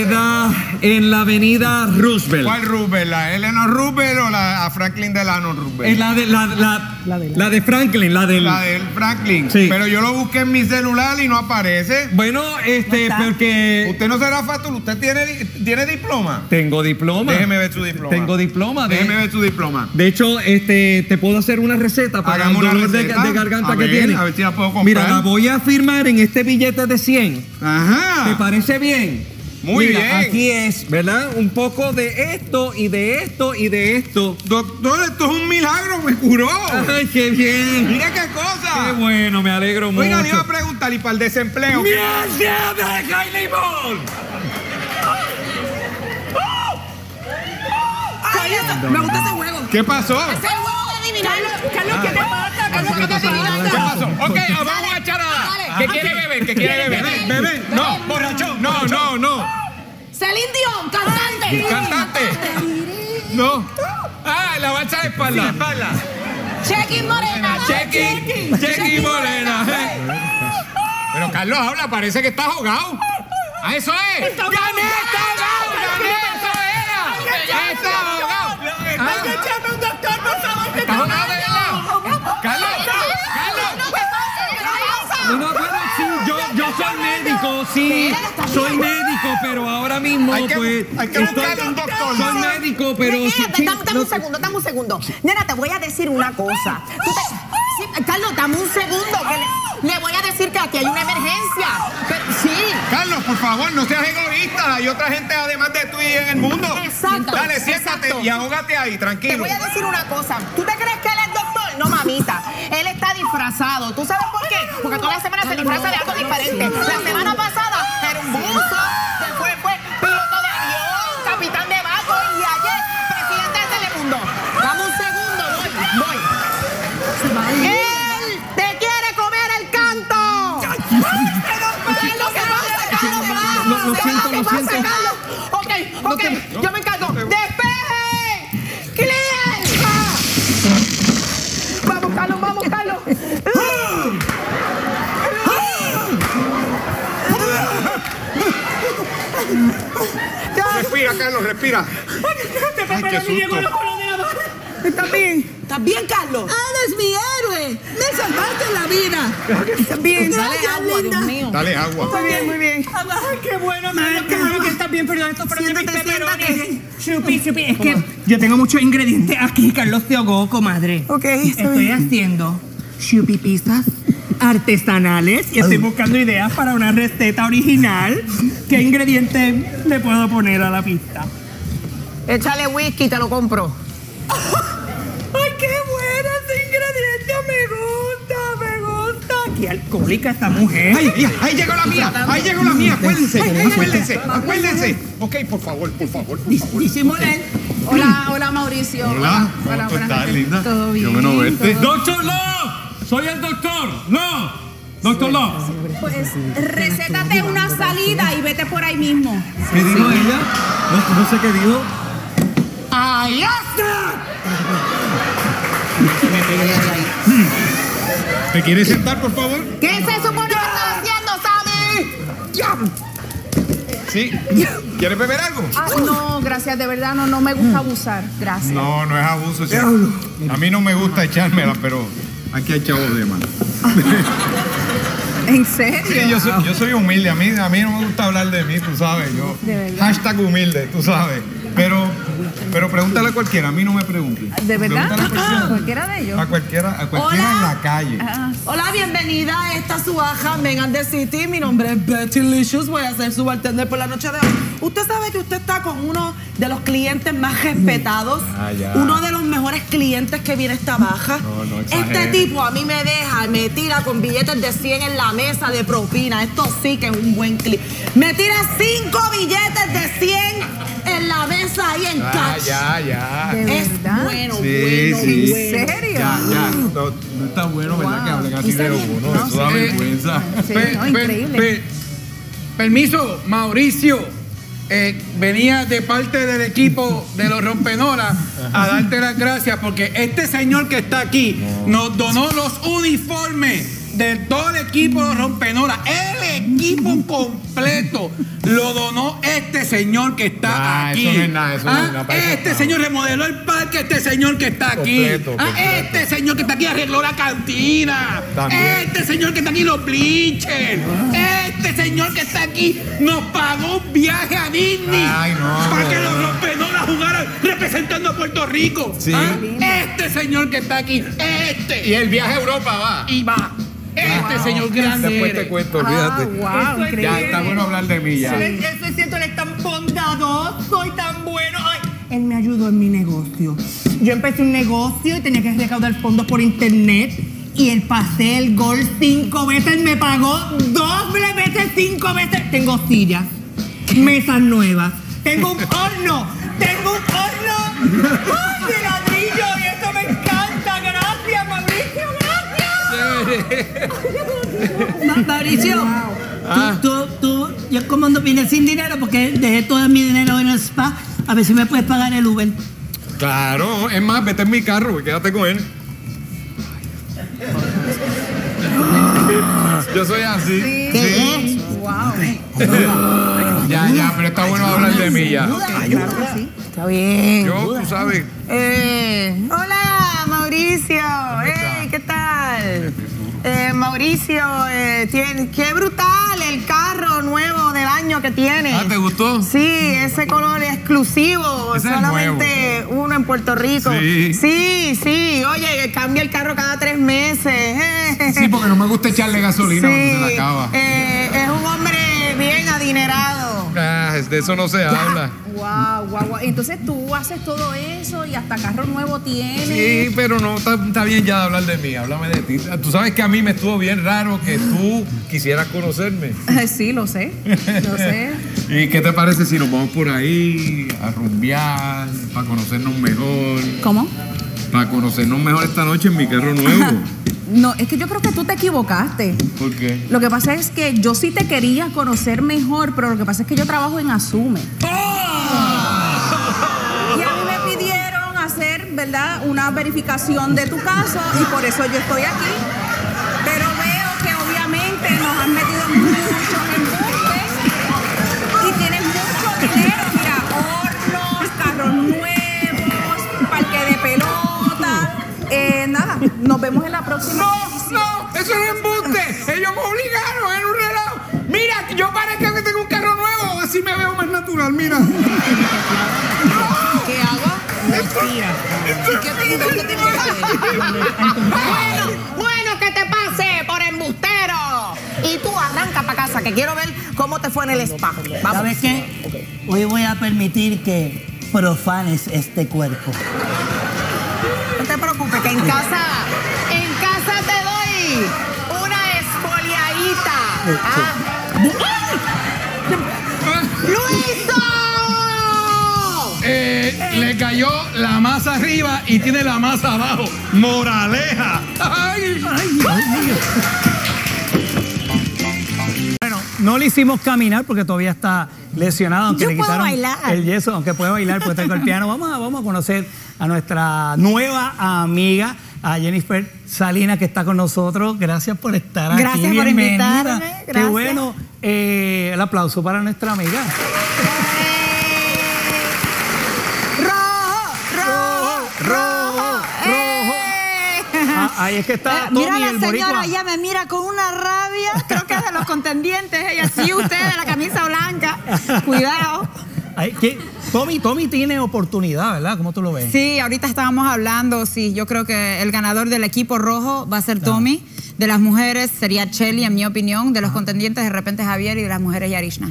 queda en la avenida Roosevelt. ¿Cuál Roosevelt? ¿La Eleanor Roosevelt o la Franklin Delano Roosevelt? Eh, la, de, la, la, la, de la, la de Franklin. La del, la del Franklin. Sí. Pero yo lo busqué en mi celular y no aparece. Bueno, este, no porque... Usted no será fácil. ¿Usted tiene, tiene diploma? Tengo diploma. Déjeme ver su diploma. Tengo diploma. De... Déjeme ver su diploma. De hecho, este, te puedo hacer una receta para Hagamos el dolor de, de garganta ver, que tiene. A ver si la puedo comprar. Mira, la voy a firmar en este billete de cien. Ajá. ¿Te parece bien? Muy Mira, bien. Aquí es, ¿verdad? Un poco de esto y de esto y de esto. Doctor, esto es un milagro, me curó. Ay, qué bien. Mira qué cosa. Qué bueno, me alegro Oiga, mucho. Oiga, le iba a preguntar, ¿y para el desempleo? ¡Mierda de Kylie Ball! Me gusta ese juego. ¿Qué pasó? Ese juego de adivinar. Carlos, ¿qué te pasa? Carlos, ¿qué te pasa? ¿Qué pasó? Ok, vamos a echar a... ¿Qué quiere beber? ¿Qué quiere beber? ¿Bebé? No, borrachón. No, no, no. Celine Dion, cantante. Cantante. No. Ah, la balsa de espalda. espalda. Chequi Morena. Chequi. Chequi Morena. Pero Carlos habla, parece que está jugado. ¡Ah, eso es! ¡Gané, está jugado! ¡Gané, eso era! ¡Está jugado! ¡Hay que echarme un doctor, por favor! ¡Que está jugado de verdad! ¡Carlos! Soy médico, sí, soy médico, pero ahora mismo hay que, pues... Hay que estoy, un doctor. Soy médico, pero... Nena, sí, dame, dame un segundo, dame un segundo. Nena, te voy a decir una cosa. Tú te, sí, Carlos, dame un segundo, que le, le voy a decir que aquí hay una emergencia. Pero, sí. Carlos, por favor, no seas egoísta. Hay otra gente además de tú y en el mundo. Exacto. Dale, siéntate exacto. y ahógate ahí, tranquilo. Te voy a decir una cosa. ¿Tú te crees que él es doctor? No, mamita. Él está disfrazado. ¿Tú sabes por qué? Porque todas las semanas se disfraza de algo diferente. La semana pasada era un buzo, después fue piloto de avión, capitán de barco y ayer presidente de Telemundo. Dame un segundo, voy, voy. ¡Él te quiere comer el canto! ¿Qué es lo que pasa, Carlos? ¿Qué es lo que pasa, Carlos? Ok, ok, yo me encargo. ¡Despeje! ¡Clear! ¡Vamos, Carlos, vamos, Carlos! Respira, Carlos, respira. Ay, qué susto. ¿Estás bien? ¿Estás bien, Carlos? ¡Eres mi héroe! ¡Me salvaste la vida! ¿Estás bien? Dale agua, Dios mío. Dale agua. Muy bien, muy bien. Ay, qué bueno, María, qué bueno que estás bien. Perdón, esto fueron mis peperones. Chupi, chupi. Es que yo tengo muchos ingredientes aquí. Carlos te ahogó, comadre. Ok, estoy haciendo chupi pizzas artesanales y estoy buscando ideas para una receta original. ¿Qué ingredientes le puedo poner a la pizza? Échale whisky, te lo compro. ¡Ay, qué bueno ese ingrediente! ¡Me gusta, me gusta! ¡Qué alcohólica esta mujer! ¡Ay, ay, ahí llegó la mía! ¡Ahí llegó la mía! ¡Acuérdense! ¡Acuérdense! ¡Acuérdense! Ok, por favor, por favor, por favor. Disimulen. Hola, hola, Mauricio. Hola, hola, ¿cómo estás, linda? ¿Todo bien? Yo me no verte. ¡Doctor Love! ¡Soy el doctor! ¡No! ¡Doctor Love! Pues recétate una salida y vete por ahí mismo. ¿Qué dijo ella? No, no sé qué dijo. ¡Ahí está! ¿Te quieres sentar, por favor? ¿Qué se supone que estás haciendo, Sammy? ¡Diablo! Sí. ¿Quieres beber algo? Ah, no, gracias, de verdad no, no me gusta abusar. Gracias. No, no es abuso. Sí. A mí no me gusta echármela, pero... Aquí hay chavos de mano. ¿En serio? Sí, yo soy, yo soy humilde. A mí, a mí no me gusta hablar de mí, tú sabes. Yo, hashtag humilde, tú sabes. Pero, pero pregúntale a cualquiera. A mí no me pregunten. ¿De verdad? A, ¿A cualquiera de ellos? A cualquiera, a cualquiera en la calle. Ah. Hola, bienvenida a esta subaja Men and the City. Mi nombre es Betty Licious. Voy a ser su bartender por la noche de hoy. Usted sabe que usted está con uno de los clientes más respetados, ah, uno de los mejores clientes que viene esta baja. No, no este tipo a mí me deja, me tira con billetes de cien en la mesa de propina. Esto sí que es un buen clip. Me tira cinco billetes de cien en la mesa ahí en ah, cash. Ya, ya. ¿De es verdad? Bueno, sí, bueno, sí. Bueno. ¿En serio? Ya, ya. No, no está bueno, wow. ¿Verdad? Que hablen así de uno. No, eso da sí. vergüenza. Sí, no, increíble. Permiso, Mauricio. eh, venía de parte del equipo de los Rompenoras a darte las gracias porque este señor que está aquí nos donó los uniformes de todo el equipo de los Rompenoras. El equipo completo lo donó este señor que está nah, aquí. Eso no es nada, eso ¿Ah? no es nada, este señor remodeló el parque, este señor que está aquí. Completo, completo. ¿Ah? Este señor que está aquí arregló la cantina. También. Este señor que está aquí los bleachers. Ah. Este señor que está aquí nos pagó un viaje a Disney. Ay, no, para no, que los Rompenoras jugaran representando a Puerto Rico. Sí. ¿Ah? Este señor que está aquí. Este. Y el viaje a Europa va. Y va. Este wow, señor grande. Después te cuento, olvídate. Ah, wow, ya está bueno hablar de mí. Ya. Sí, eso es cierto, él es tan bondadoso y tan bueno. Ay, él me ayudó en mi negocio. Yo empecé un negocio y tenía que recaudar fondos por internet. Y él pasé el gol cinco veces, me pagó doble veces, cinco veces. Tengo sillas, mesas nuevas, tengo un horno, tengo un horno ¡oh, de ladrillo! Y eso me encanta. Gracias, Mauricio, gracias. Mauricio, wow. tú, tú, tú, yo como no vine sin dinero porque dejé todo mi dinero en el spa, a ver si me puedes pagar el Uber. Claro, es más, vete en mi carro y quédate con él. Yo soy así. Sí. ¿Sí? Wow. Ya, ya, pero está bueno hablar de mí ya. Okay. Está bien. Yo, tú sabes. Eh, hola, Mauricio. Hey, ¿qué tal? Eh, Mauricio, eh, tiene, qué brutal el carro nuevo del año que tiene. Ah, ¿te gustó? Sí, ese color exclusivo, ese solamente es uno en Puerto Rico. Sí, sí, sí. Oye, cambia el carro cada tres meses. Sí, porque no me gusta echarle gasolina sí. cuando se la acaba. Eh, es un hombre bien adinerado. Ah, de eso no se ya. habla. Wow, wow, wow. Entonces tú haces todo eso y hasta carro nuevo tienes. Sí, pero no, está, está bien ya de hablar de mí, háblame de ti. Tú sabes que a mí me estuvo bien raro que tú quisieras conocerme. Sí, lo sé, lo sé. ¿Y qué te parece si nos vamos por ahí a rumbear, para conocernos mejor? ¿Cómo? Para conocernos mejor esta noche en mi carro nuevo. No, es que yo creo que tú te equivocaste. ¿Por qué? Lo que pasa es que yo sí te quería conocer mejor, pero lo que pasa es que yo trabajo en Asume. ¡Oh! Y a mí me pidieron hacer, ¿verdad?, una verificación de tu caso y por eso yo estoy aquí. Pero veo que obviamente nos han metido muchos embustes y tienen mucho dinero. Mira, hornos, carros nuevos, parque de pelota. Eh, nada, nos vemos en la próxima. ¡No, edición. no! ¡Eso es embuste! Ellos me obligaron en un relajo. Mira, yo parezco que tengo un carro nuevo. Así me veo más natural, mira. ¿Qué hago? ¿Qué hago? Mentira. ¿Qué te que te Bueno, bueno, que te pase por embustero. Y tú arranca para casa, que quiero ver cómo te fue en el spa. Vamos. ¿Sabes qué? Hoy voy a permitir que profanes este cuerpo. No te preocupes, que en casa, en casa te doy una esfoliadita. ¿Ah? ¡Luiso! Eh, eh. Le cayó la masa arriba y tiene la masa abajo. ¡Moraleja! ¡Ay! Ay, Dios. Bueno, no le hicimos caminar porque todavía está lesionado, aunque Yo le quitaron bailar. el yeso, aunque puede bailar porque tengo el piano. Vamos a, vamos a conocer a nuestra nueva amiga, a Jennifer Salinas, que está con nosotros. Gracias por estar aquí. Gracias por invitarme. Gracias. Qué bueno. Eh, el aplauso para nuestra amiga. Eh, rojo, rojo, rojo, rojo. Eh. Ah, ahí es que está. Eh, Tommy, mira la el señora, boricua. Ella me mira con una rabia. Creo que es de los contendientes. Ella sí, usted de la camisa blanca. Cuidado. Ay, Tommy, Tommy tiene oportunidad, ¿verdad? ¿Cómo tú lo ves? Sí, ahorita estábamos hablando, sí, yo creo que el ganador del equipo rojo va a ser claro. Tommy. De las mujeres sería Chelly, en mi opinión. De los ah. contendientes, de repente Javier, y de las mujeres Yarishna.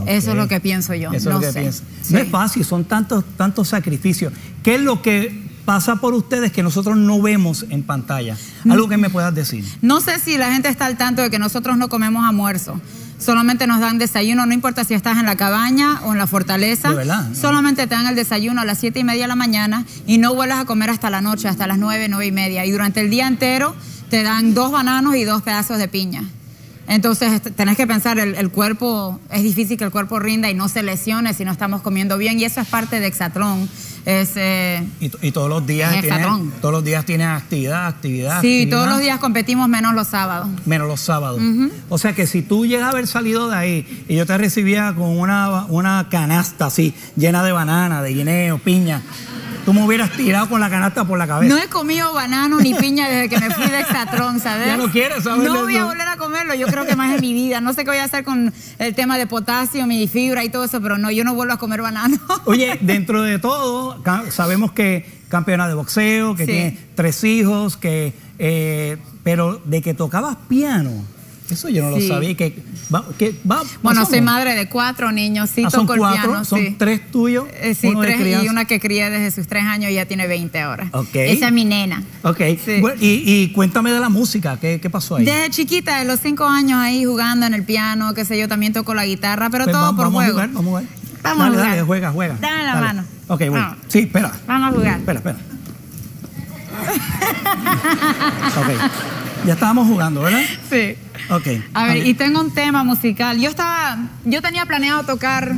Okay. Eso es lo que pienso yo. Eso no es lo que sé. Pienso. Sí. No es fácil, son tantos, tantos sacrificios. ¿Qué es lo que pasa por ustedes que nosotros no vemos en pantalla? Algo que me puedas decir. No sé si la gente está al tanto de que nosotros no comemos almuerzo. Solamente nos dan desayuno, no importa si estás en la cabaña o en la fortaleza. De verdad. Solamente te dan el desayuno a las siete y media de la mañana y no vuelvas a comer hasta la noche, hasta las nueve, nueve y media. Y durante el día entero te dan dos bananos y dos pedazos de piña. Entonces tenés que pensar, el, el cuerpo, es difícil que el cuerpo rinda y no se lesione si no estamos comiendo bien, y eso es parte de Exatlón. Es, eh, y, y todos los días tienes, todos los días tienes actividad, actividad. Sí, actividad. Todos los días competimos menos los sábados. Menos los sábados. Uh-huh. O sea que si tú llegas a haber salido de ahí y yo te recibía con una, una canasta así, llena de banana, de guineo, piña, tú me hubieras tirado con la canasta por la cabeza. No he comido banano ni piña desde que me fui de Exatlón, ¿sabes? Ya no quiero saberlo. No voy a volver a comerlo, yo creo que más en mi vida. No sé qué voy a hacer con el tema de potasio, mi fibra y todo eso, pero no, yo no vuelvo a comer banano. Oye, dentro de todo, sabemos que campeona de boxeo, que sí, tiene tres hijos, que eh, pero de que tocabas piano, eso yo no sí. lo sabía. Que, que, va, bueno, soy madre de cuatro niños, sí, ah, toco el cuatro, piano. Son sí. tres tuyos. Eh, sí, tres y una que crié desde sus tres años y ya tiene veinte ahora. Okay. Esa es mi nena. Ok. Sí. Bueno, y, y cuéntame de la música, ¿qué, qué pasó ahí? Desde chiquita, de los cinco años ahí jugando en el piano, qué sé yo, también toco la guitarra, pero pues todo vamos, por vamos juego. A jugar, vamos a jugar. Vamos dale, a jugar. Dale, juega, juega. Dame la dale. mano. Ok, bueno. Vamos. Sí, espera. Vamos a jugar. Espera, espera. Ok. Ya estábamos jugando, ¿verdad? Sí. Ok. A ver, okay. y tengo un tema musical. Yo estaba, yo tenía planeado tocar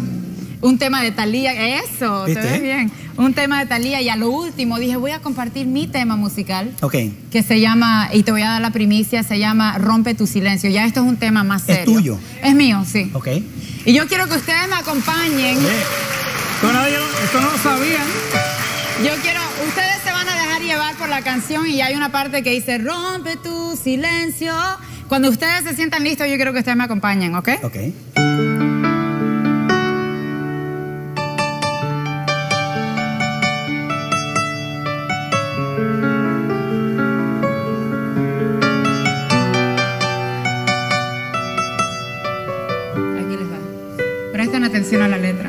un tema de Thalía. Eso, ¿viste? ¿Te ves bien? Un tema de Thalía y a lo último dije, voy a compartir mi tema musical. Ok. Que se llama, y te voy a dar la primicia, se llama Rompe tu Silencio. Ya esto es un tema más serio. ¿Es tuyo? Es mío, sí. Ok. Y yo quiero que ustedes me acompañen. Oye, esto, no, esto no lo sabían. Yo quiero, ustedes se van a dejar llevar por la canción y hay una parte que dice rompe tu silencio. Cuando ustedes se sientan listos, yo quiero que ustedes me acompañen, ¿ok? Ok. Aquí les va. Presten atención a la letra.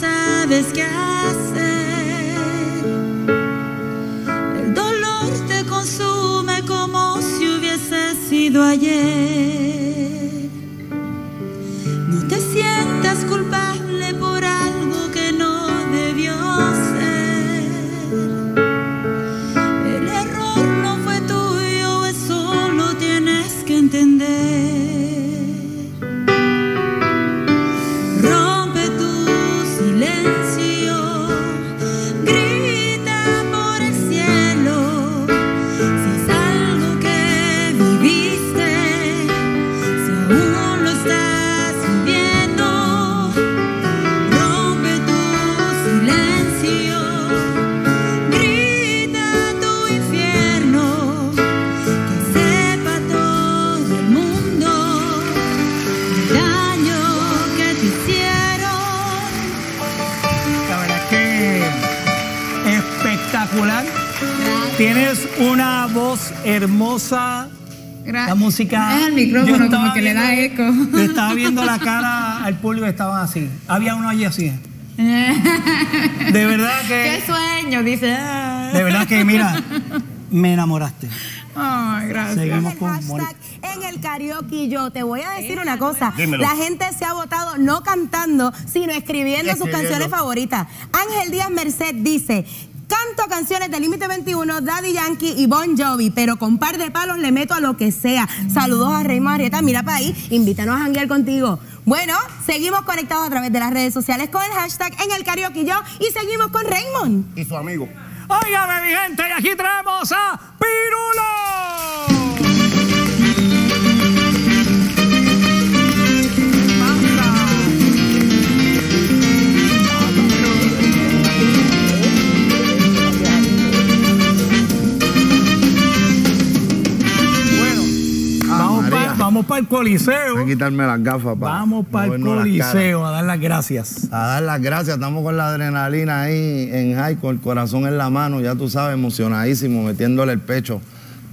Sabes qué hacer, el dolor te consume como si hubiese sido ayer. No te sientas culpable por algo que no debió ser. El error no fue tuyo, eso lo tienes que entender. Tienes una voz hermosa. Gracias. La música. Es el micrófono como que viendo, le da eco. Te estaba viendo la cara al público, estaban así. Había uno allí así. De verdad que. Qué sueño, dice. De verdad que, mira, me enamoraste. Oh, gracias. Seguimos con hashtag en el karaoke. Yo te voy a decir una cosa. Dímelo. La gente se ha votado no cantando, sino escribiendo, escribiendo sus canciones favoritas. Ángel Díaz Merced dice. Canto canciones de Límite veintiuno, Daddy Yankee y Bon Jovi, pero con par de palos le meto a lo que sea. Saludos a Raymond Arrieta, mira para ahí, invítanos a janguear contigo. Bueno, seguimos conectados a través de las redes sociales con el hashtag en el karaoke yo y seguimos con Raymond. Y su amigo. Óigame mi gente, y aquí traemos a Pirulo. Vamos para el Coliseo. Voy a quitarme las gafas. Para Vamos para el Coliseo a dar las gracias. A dar las gracias. Estamos con la adrenalina ahí en high, con el corazón en la mano, ya tú sabes, emocionadísimo, metiéndole el pecho,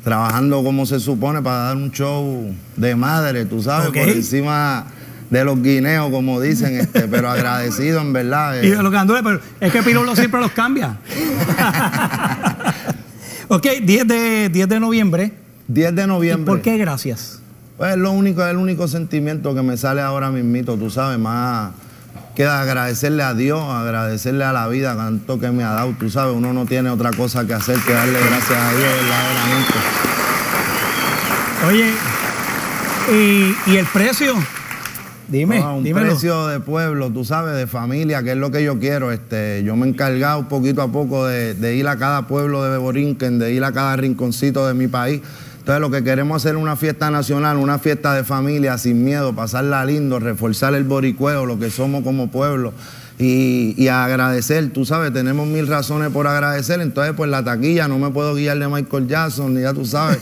trabajando como se supone para dar un show de madre, tú sabes, okay. por encima de los guineos, como dicen, este, pero agradecido en verdad. Eh. Y de los gandules, pero es que Pirulo siempre los cambia. Ok, diez de noviembre. diez de noviembre. ¿Y por qué gracias? Pues lo único, es el único sentimiento que me sale ahora mismito, tú sabes, más que agradecerle a Dios, agradecerle a la vida, tanto que me ha dado, tú sabes, uno no tiene otra cosa que hacer que darle gracias a Dios verdaderamente. Oye, ¿y, y el precio? Dime, no, un dímelo. Precio de pueblo, tú sabes, de familia, que es lo que yo quiero. Este, yo me he encargado poquito a poco de, de ir a cada pueblo de Borinquen, de ir a cada rinconcito de mi país. Entonces lo que queremos es hacer una fiesta nacional, una fiesta de familia, sin miedo, pasarla lindo, reforzar el boricueo, lo que somos como pueblo. Y, y agradecer, tú sabes, tenemos mil razones por agradecer. Entonces, pues la taquilla, no me puedo guiar de Michael Jackson, ni ya tú sabes.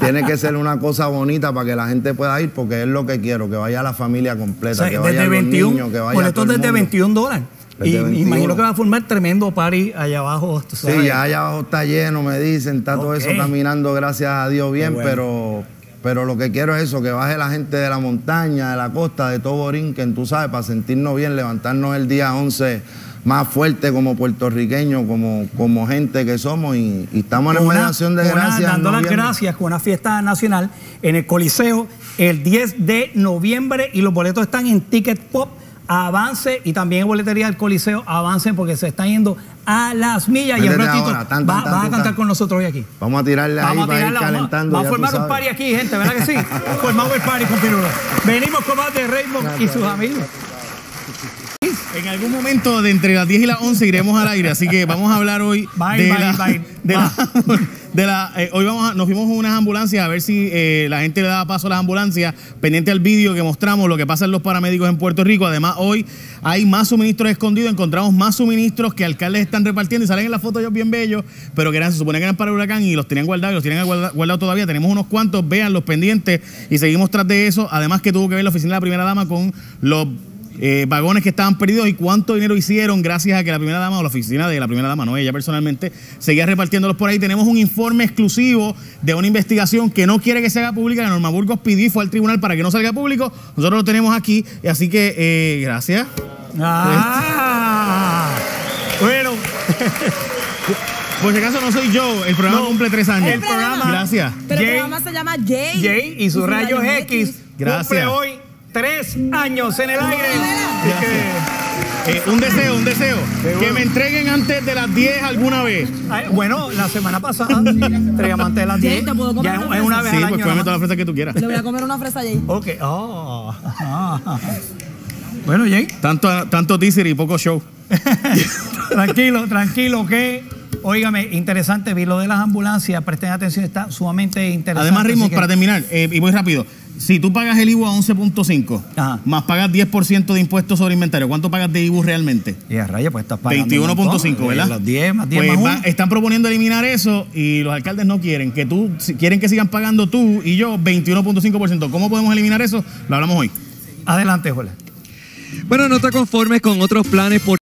Tiene que ser una cosa bonita para que la gente pueda ir, porque es lo que quiero, que vaya la familia completa, o sea, que vaya desde los veintiuno, niños, que vaya por esto todo desde el mundo. veintiún dólares. Y me imagino que va a formar tremendo party allá abajo. ¿Tú sabes? Sí, ya allá abajo está lleno, me dicen, está okay. Todo eso caminando, gracias a Dios, bien, bueno. pero, pero lo que quiero es eso, que baje la gente de la montaña, de la costa, de todo Borinquen, tú sabes, para sentirnos bien, levantarnos el día once más fuerte como puertorriqueños, como, como gente que somos, y, y estamos en una acción de gracias. Dando las gracias con una fiesta nacional en el Coliseo el diez de noviembre, y los boletos están en Ticket Pop. Avance, y también en boletería del Coliseo, avancen porque se está yendo a las millas. Métete y en ratito ahora, tan, tan, va, tan, vas a cantar tan. Con nosotros hoy aquí. Vamos a tirarle ahí a para ir calentando. Vamos a formar un party aquí, gente, ¿verdad que sí? Formamos el party con Pirula. Venimos con más de Raymond claro, y sus claro. amigos. En algún momento de entre las diez y las once iremos al aire, así que vamos a hablar hoy bye, de bye, la... Bye. De la, de la eh, hoy vamos a, nos fuimos con unas ambulancias a ver si eh, la gente le daba paso a las ambulancias, pendiente al vídeo que mostramos lo que pasa en los paramédicos en Puerto Rico. Además, hoy hay más suministros escondidos, encontramos más suministros que alcaldes están repartiendo y salen en la foto ellos bien bellos, pero que eran, se supone que eran para el huracán y los tenían guardados y los tienen guardados guardado todavía. Tenemos unos cuantos, vean los pendientes y seguimos tras de eso. Además que tuvo que ver la oficina de la primera dama con los Eh, vagones que estaban perdidos y cuánto dinero hicieron gracias a que la primera dama o la oficina de la primera dama, no ella personalmente, seguía repartiéndolos por ahí. Tenemos un informe exclusivo de una investigación que no quiere que se haga pública, que Norma Burgos pidió y fue al tribunal para que no salga público. Nosotros lo tenemos aquí, así que eh, gracias. Ah, bueno. Por si acaso no soy yo, el programa no, cumple tres años. El programa, gracias. Pero Jay, el programa se llama Jay. Jay y sus rayos, rayos X. X. Gracias. Cumple hoy Tres años en el aire. Que, eh, un deseo, un deseo. Que me entreguen antes de las diez alguna vez. Ay, bueno, la semana pasada entregamos antes de las diez. ¿Te puedo comer ya una es una vez. Sí, al pues cómeme toda la fresa que tú quieras. Le voy a comer una fresa a Jay. Ok. Oh. Ah. Bueno, Jay. Tanto, tanto teaser y poco show. Tranquilo, tranquilo, que... Óigame, interesante, vi lo de las ambulancias, presten atención, está sumamente interesante. Además, Rimos, que... para terminar, eh, y voy rápido, si tú pagas el I V U a once punto cinco, más pagas diez por ciento de impuestos sobre inventario, ¿cuánto pagas de I V U realmente? Y a raya, pues estás pagando veintiuno punto cinco, ¿verdad? Los diez, más diez, pues más va, están proponiendo eliminar eso y los alcaldes no quieren, que tú, quieren que sigan pagando tú y yo veintiuno punto cinco por ciento. ¿Cómo podemos eliminar eso? Lo hablamos hoy. Adelante, Jola. Bueno, no te conformes con otros planes por